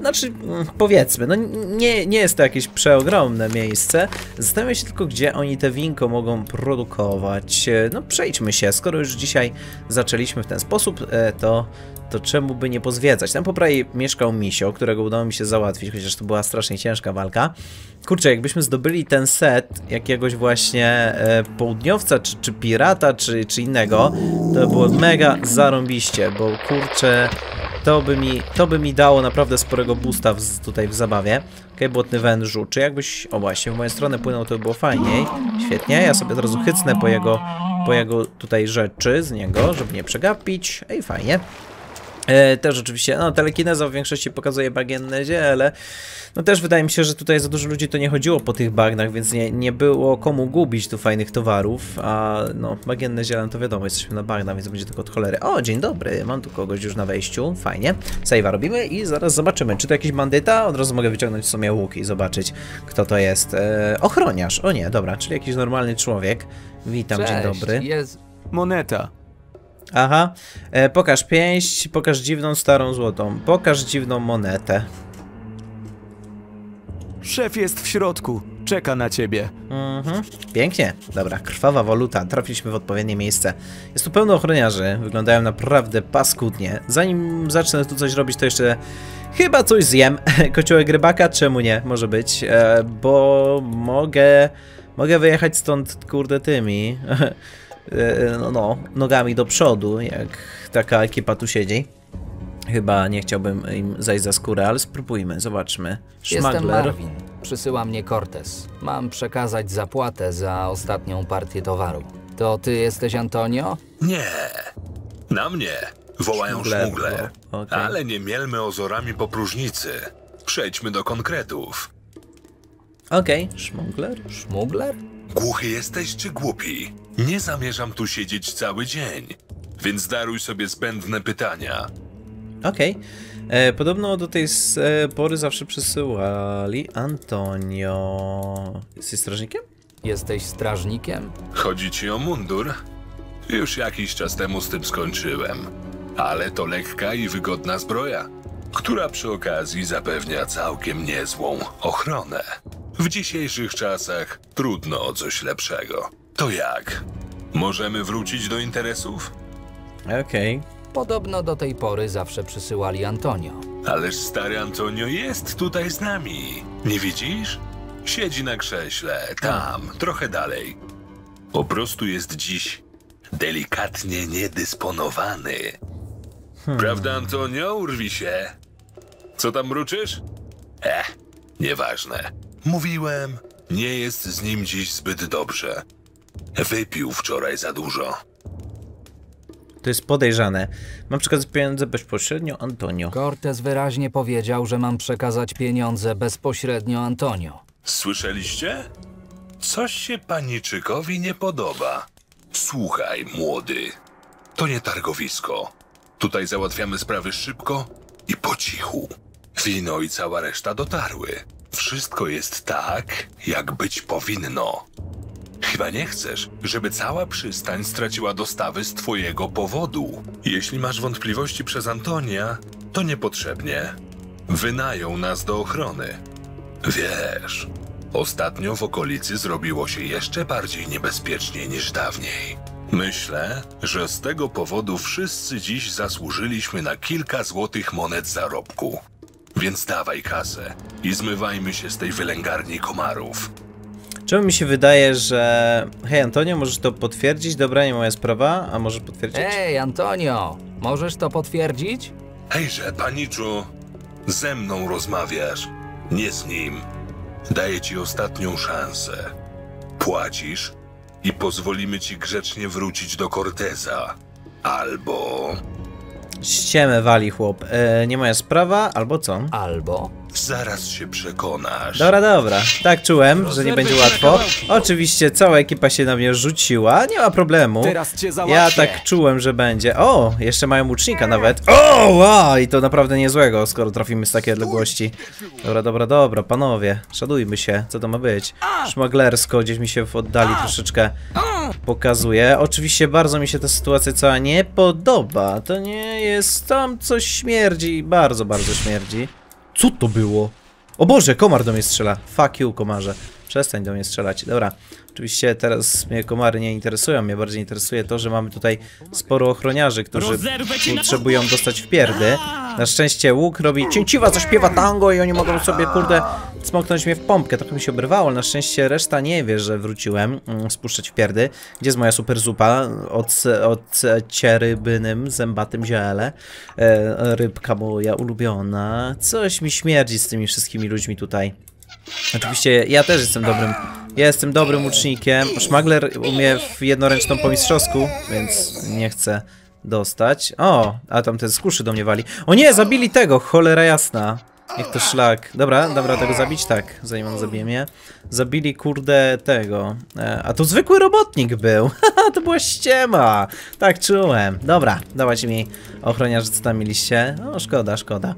Znaczy, powiedzmy, no nie, nie jest to jakieś przeogromne miejsce. Zastanawiam się tylko, gdzie oni te winko mogą produkować. No przejdźmy się, skoro już dzisiaj zaczęliśmy w ten sposób, to... to czemu by nie pozwiedzać? Tam po prawej mieszkał misio, którego udało mi się załatwić, chociaż to była strasznie ciężka walka. Kurczę, jakbyśmy zdobyli ten set jakiegoś właśnie e, południowca, czy, czy pirata, czy, czy innego, to było mega zarąbiście, bo kurczę, to by mi, to by mi dało naprawdę sporego boosta w, tutaj w zabawie. Okej, błotny wężu, czy jakbyś, o właśnie, w moją stronę płynął, to by było fajniej. Świetnie, ja sobie teraz chycnę po jego, po jego tutaj rzeczy z niego, żeby nie przegapić. Ej, fajnie. E, też oczywiście, no telekineza w większości pokazuje bagienne ziele. No też wydaje mi się, że tutaj za dużo ludzi to nie chodziło po tych bagnach, więc nie, nie było komu gubić tu fajnych towarów. A no, bagienne ziele to wiadomo, jesteśmy na bagna, więc będzie tylko od cholery. O, dzień dobry, mam tu kogoś już na wejściu, fajnie. Save'a robimy i zaraz zobaczymy, czy to jakiś bandyta? Od razu mogę wyciągnąć w sumie łuk i zobaczyć, kto to jest. E, ochroniarz, o nie, dobra, czyli jakiś normalny człowiek. Witam, Cześć, dzień dobry. Jest moneta. Aha, e, pokaż pięść, pokaż dziwną starą złotą, pokaż dziwną monetę. Szef jest w środku, czeka na ciebie. Mhm, pięknie, dobra, krwawa waluta, trafiliśmy w odpowiednie miejsce. Jest tu pełno ochroniarzy, wyglądają naprawdę paskudnie. Zanim zacznę tu coś robić, to jeszcze chyba coś zjem. Kociołek rybaka, czemu nie, może być, e, bo mogę, mogę wyjechać stąd kurde tymi... No, no, nogami do przodu, jak taka ekipa tu siedzi. Chyba nie chciałbym im zajść za skórę, ale spróbujmy, zobaczmy. Szmagler. Jestem Marvin, przysyła mnie Cortez. Mam przekazać zapłatę za ostatnią partię towaru. To ty jesteś Antonio? Nie, na mnie. Wołają szmugler, okay. Ale nie mielmy ozorami po próżnicy. Przejdźmy do konkretów. Okej, okay. Szmugler? Szmugler? Głuchy jesteś czy głupi? Nie zamierzam tu siedzieć cały dzień, więc daruj sobie zbędne pytania. Okej. Okay. Podobno do tej pory zawsze przysyłali Antonio. Jesteś strażnikiem? Jesteś strażnikiem? Chodzi ci o mundur? Już jakiś czas temu z tym skończyłem, ale to lekka i wygodna zbroja, która przy okazji zapewnia całkiem niezłą ochronę. W dzisiejszych czasach trudno o coś lepszego. To jak? Możemy wrócić do interesów? Okej. Okay. Podobno do tej pory zawsze przysyłali Antonio. Ależ stary Antonio jest tutaj z nami. Nie widzisz? Siedzi na krześle, tam, trochę dalej. Po prostu jest dziś delikatnie niedysponowany. Hmm. Prawda, Antonio? Urwi się. Co tam mruczysz? Eh, nieważne. Mówiłem, nie jest z nim dziś zbyt dobrze. Wypił wczoraj za dużo. To jest podejrzane. Mam przekazać pieniądze bezpośrednio Antonio. Cortez wyraźnie powiedział, że mam przekazać pieniądze bezpośrednio Antonio. Słyszeliście? Coś się paniczykowi nie podoba. Słuchaj, młody. To nie targowisko. Tutaj załatwiamy sprawy szybko i po cichu. Wino i cała reszta dotarły. Wszystko jest tak, jak być powinno. Chyba nie chcesz, żeby cała przystań straciła dostawy z twojego powodu. Jeśli masz wątpliwości przez Antonia, to niepotrzebnie. Wynają nas do ochrony. Wiesz, ostatnio w okolicy zrobiło się jeszcze bardziej niebezpiecznie niż dawniej. Myślę, że z tego powodu wszyscy dziś zasłużyliśmy na kilka złotych monet zarobku. Więc dawaj kasę i zmywajmy się z tej wylęgarni komarów. Czemu mi się wydaje, że... Hej Antonio, możesz to potwierdzić? Dobra, nie moja sprawa, a możesz potwierdzić? Hej Antonio, możesz to potwierdzić? Hejże, paniczu, ze mną rozmawiasz, nie z nim. Daję ci ostatnią szansę. Płacisz i pozwolimy ci grzecznie wrócić do Corteza. Albo... Ściemę wali chłop. E, nie moja sprawa, albo co? Albo... Zaraz się przekonasz. Dobra, dobra. Tak czułem, że nie będzie łatwo. Oczywiście cała ekipa się na mnie rzuciła. Nie ma problemu. Ja tak czułem, że będzie. O, jeszcze mają łucznika nawet. O, wow, i to naprawdę niezłego, skoro trafimy z takiej odległości. Dobra, dobra, dobra, panowie. Szanujmy się. Co to ma być? Szmaglersko gdzieś mi się w oddali troszeczkę pokazuje. Oczywiście bardzo mi się ta sytuacja cała nie podoba. To nie jest... Tam coś śmierdzi. Bardzo, bardzo śmierdzi. Co to było? O Boże, komar do mnie strzela. Fuck you, komarze. Przestań do mnie strzelać. Dobra. Oczywiście teraz mnie komary nie interesują. Mnie bardziej interesuje to, że mamy tutaj sporo ochroniarzy, którzy potrzebują dostać w pierdy. Na szczęście łuk robi cięciwa, co śpiewa tango i oni mogą sobie, kurde, smoknąć mnie w pompkę. Trochę mi się obrywało, ale na szczęście reszta nie wie, że wróciłem spuszczać w pierdy. Gdzie jest moja super zupa od, od cierybynym, zębatym ziele? E, rybka moja ulubiona. Coś mi śmierdzi z tymi wszystkimi ludźmi tutaj. Oczywiście ja też jestem dobrym. Ja jestem dobrym łucznikiem. Szmagler umie w jednoręczną po mistrzowsku, więc nie chcę dostać. O, a tamten z kuszy do mnie wali. O nie, zabili tego, cholera jasna. Niech to szlak. Dobra, dobra, tego zabić? Tak, zanim on zabije mnie. Zabili, kurde, tego. E, a tu zwykły robotnik był. Haha, to była ściema. Tak czułem. Dobra, dawać mi ochroniarze, co tam mieliście. O, szkoda, szkoda.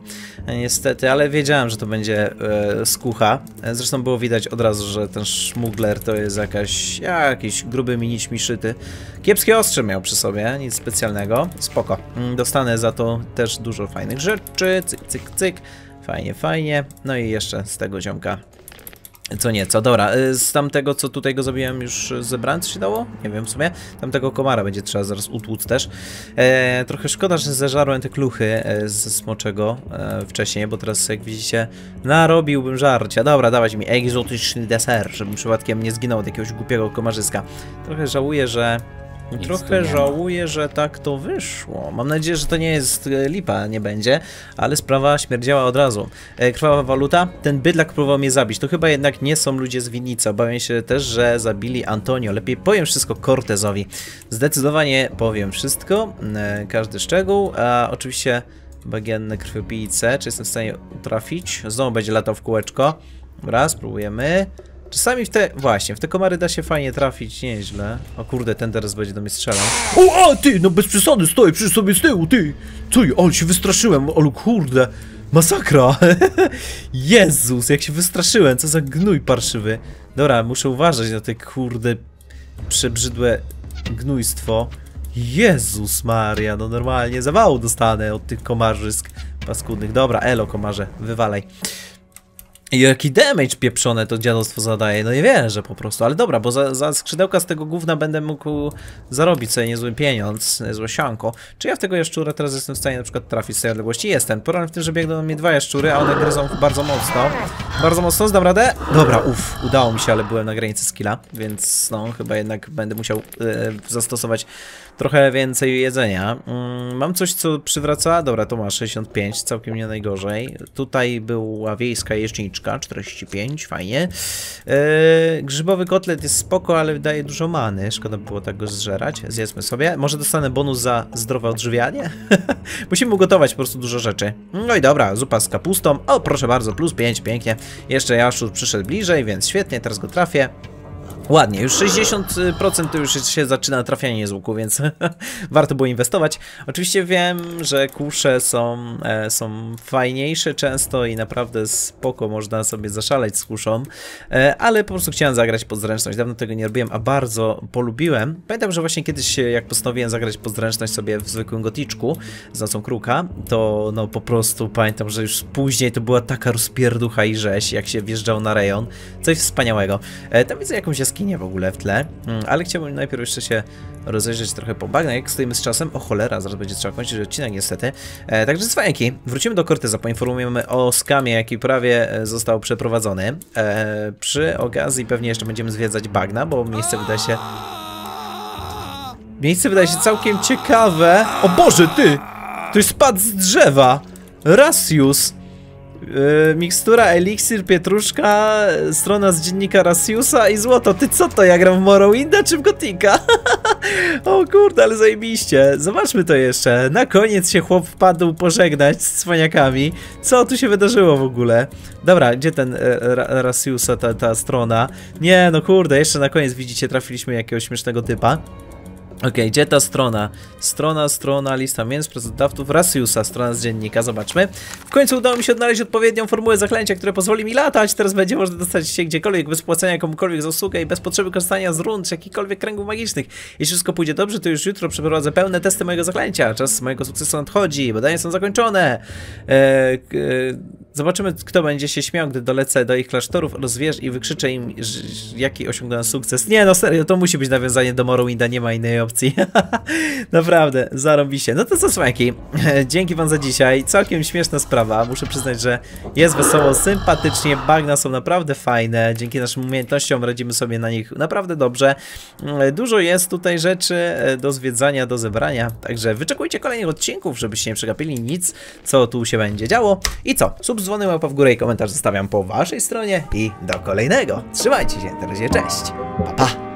E, niestety, ale wiedziałem, że to będzie e, skucha. E, zresztą było widać od razu, że ten szmugler to jest jakaś, jakiś gruby minić mi szyty. Kiepskie ostrze miał przy sobie, nic specjalnego. Spoko. Dostanę za to też dużo fajnych rzeczy. Cyk, cyk, cyk. Fajnie, fajnie. No i jeszcze z tego ziomka. Co nieco. Dobra, z tamtego, co tutaj go zabiłem, już zebrałem, co się dało? Nie wiem w sumie. Tamtego komara będzie trzeba zaraz utłuc też. E, trochę szkoda, że zażarłem te kluchy ze smoczego e, wcześniej, bo teraz, jak widzicie, narobiłbym żarcia. Dobra, dawać mi egzotyczny deser, żebym przypadkiem nie zginął od jakiegoś głupiego komarzyska. Trochę żałuję, że... Nic Trochę żałuję, że tak to wyszło. Mam nadzieję, że to nie jest lipa, nie będzie, ale sprawa śmierdziała od razu. E, krwawa waluta? Ten bydlak próbował mnie zabić. To chyba jednak nie są ludzie z winnicy. Obawiam się też, że zabili Antonio. Lepiej powiem wszystko Cortezowi. Zdecydowanie powiem wszystko, e, każdy szczegół, a oczywiście bagienne krwiopijce. Czy jestem w stanie trafić? Znowu będzie latał w kółeczko. Dobra, spróbujemy. Czasami w te... Właśnie, w te komary da się fajnie trafić, nieźle. O kurde, ten teraz będzie do mnie strzelał. O, a ty, no bez przesady, stoi przy sobie z tyłu, ty! Co, o, się wystraszyłem, o kurde, masakra! Jezus, jak się wystraszyłem, co za gnój parszywy. Dobra, muszę uważać na te kurde, przebrzydłe gnójstwo. Jezus Maria, no normalnie zawału dostanę od tych komarzysk paskudnych. Dobra, elo komarze, wywalaj. Jaki damage pieprzone to dziadostwo zadaje, no nie wierzę po prostu, ale dobra, bo za, za skrzydełka z tego gówna będę mógł zarobić sobie niezły pieniądz, niezłe sianko. Czy ja w tego jaszczura teraz jestem w stanie na przykład trafić z tej odległości? Jestem. Problem w tym, że biegną na mnie dwa jaszczury, a one gryzą bardzo mocno. Bardzo mocno, zdam radę? Dobra, uff, udało mi się, ale byłem na granicy skilla, więc no, chyba jednak będę musiał yy, zastosować trochę więcej jedzenia. Yy, mam coś, co przywraca? Dobra, to ma sześćdziesiąt pięć, całkiem nie najgorzej. Tutaj była wiejska jeźdźnicza. czterdzieści pięć, fajnie. Yy, grzybowy kotlet jest spoko, ale daje dużo many. Szkoda było tak go zżerać. Zjedzmy sobie. Może dostanę bonus za zdrowe odżywianie? Musimy ugotować po prostu dużo rzeczy. No i dobra, zupa z kapustą. O, proszę bardzo, plus pięć, pięknie. Jeszcze jaszczur przyszedł bliżej, więc świetnie, teraz go trafię. Ładnie, już sześćdziesiąt procent to już się zaczyna trafianie z łuku, więc warto było inwestować. Oczywiście wiem, że kusze są, e, są fajniejsze często i naprawdę spoko można sobie zaszaleć z kuszą, e, ale po prostu chciałem zagrać pod zręczność. Dawno tego nie robiłem, a bardzo polubiłem. Pamiętam, że właśnie kiedyś jak postanowiłem zagrać pod zręczność sobie w zwykłym goticzku z Nocą Kruka, to no po prostu pamiętam, że już później to była taka rozpierducha i rzeź, jak się wjeżdżał na rejon. Coś wspaniałego. E, tam widzę jakąś jaskinię w ogóle w tle, hmm, ale chciałbym najpierw jeszcze się rozejrzeć trochę po bagnach, jak stoimy z czasem. O cholera, zaraz będzie trzeba kończyć odcinek niestety. E, także cwaniaki, wrócimy do Corteza, poinformujemy o skamie, jaki prawie został przeprowadzony. E, przy okazji pewnie jeszcze będziemy zwiedzać bagna, bo miejsce wydaje się... Miejsce wydaje się całkiem ciekawe. O Boże, ty! Ty spadł z drzewa! Rasius! Yy, mikstura, eliksir, pietruszka, strona z dziennika Rasiusa i złoto. Ty co to? Ja gram w Morrowinda czy w Gotika? O kurde, ale zajebiście. Zobaczmy to jeszcze. Na koniec się chłop wpadł pożegnać z cwaniakami. Co tu się wydarzyło w ogóle? Dobra, gdzie ten e, ra, Rasiusa, ta, ta strona? Nie, no kurde, jeszcze na koniec widzicie, trafiliśmy jakiegoś śmiesznego typa. Okej, okay, gdzie ta strona? Strona, strona, lista mięs, pracodawców, Rasiusa, strona z dziennika, zobaczmy. W końcu udało mi się odnaleźć odpowiednią formułę zaklęcia, które pozwoli mi latać. Teraz będzie można dostać się gdziekolwiek, bez płacenia komukolwiek za usługę i bez potrzeby korzystania z rund, z jakichkolwiek kręgów magicznych. Jeśli wszystko pójdzie dobrze, to już jutro przeprowadzę pełne testy mojego zaklęcia. Czas mojego sukcesu nadchodzi, badania są zakończone. Eee... eee... Zobaczymy, kto będzie się śmiał, gdy dolecę do ich klasztorów, rozwierz i wykrzyczę im, jaki osiągnąłem sukces. Nie, no serio, to musi być nawiązanie do Morrowinda, nie ma innej opcji. Naprawdę, zarobi się. No to co, słajki, dzięki wam za dzisiaj. Całkiem śmieszna sprawa, muszę przyznać, że jest wesoło, sympatycznie, bagna są naprawdę fajne. Dzięki naszym umiejętnościom radzimy sobie na nich naprawdę dobrze. Dużo jest tutaj rzeczy do zwiedzania, do zebrania, także wyczekujcie kolejnych odcinków, żebyście nie przegapili nic, co tu się będzie działo. I co? Subs Dzwony, łapa w górę i komentarz zostawiam po waszej stronie i do kolejnego. Trzymajcie się, na razie, cześć, pa pa!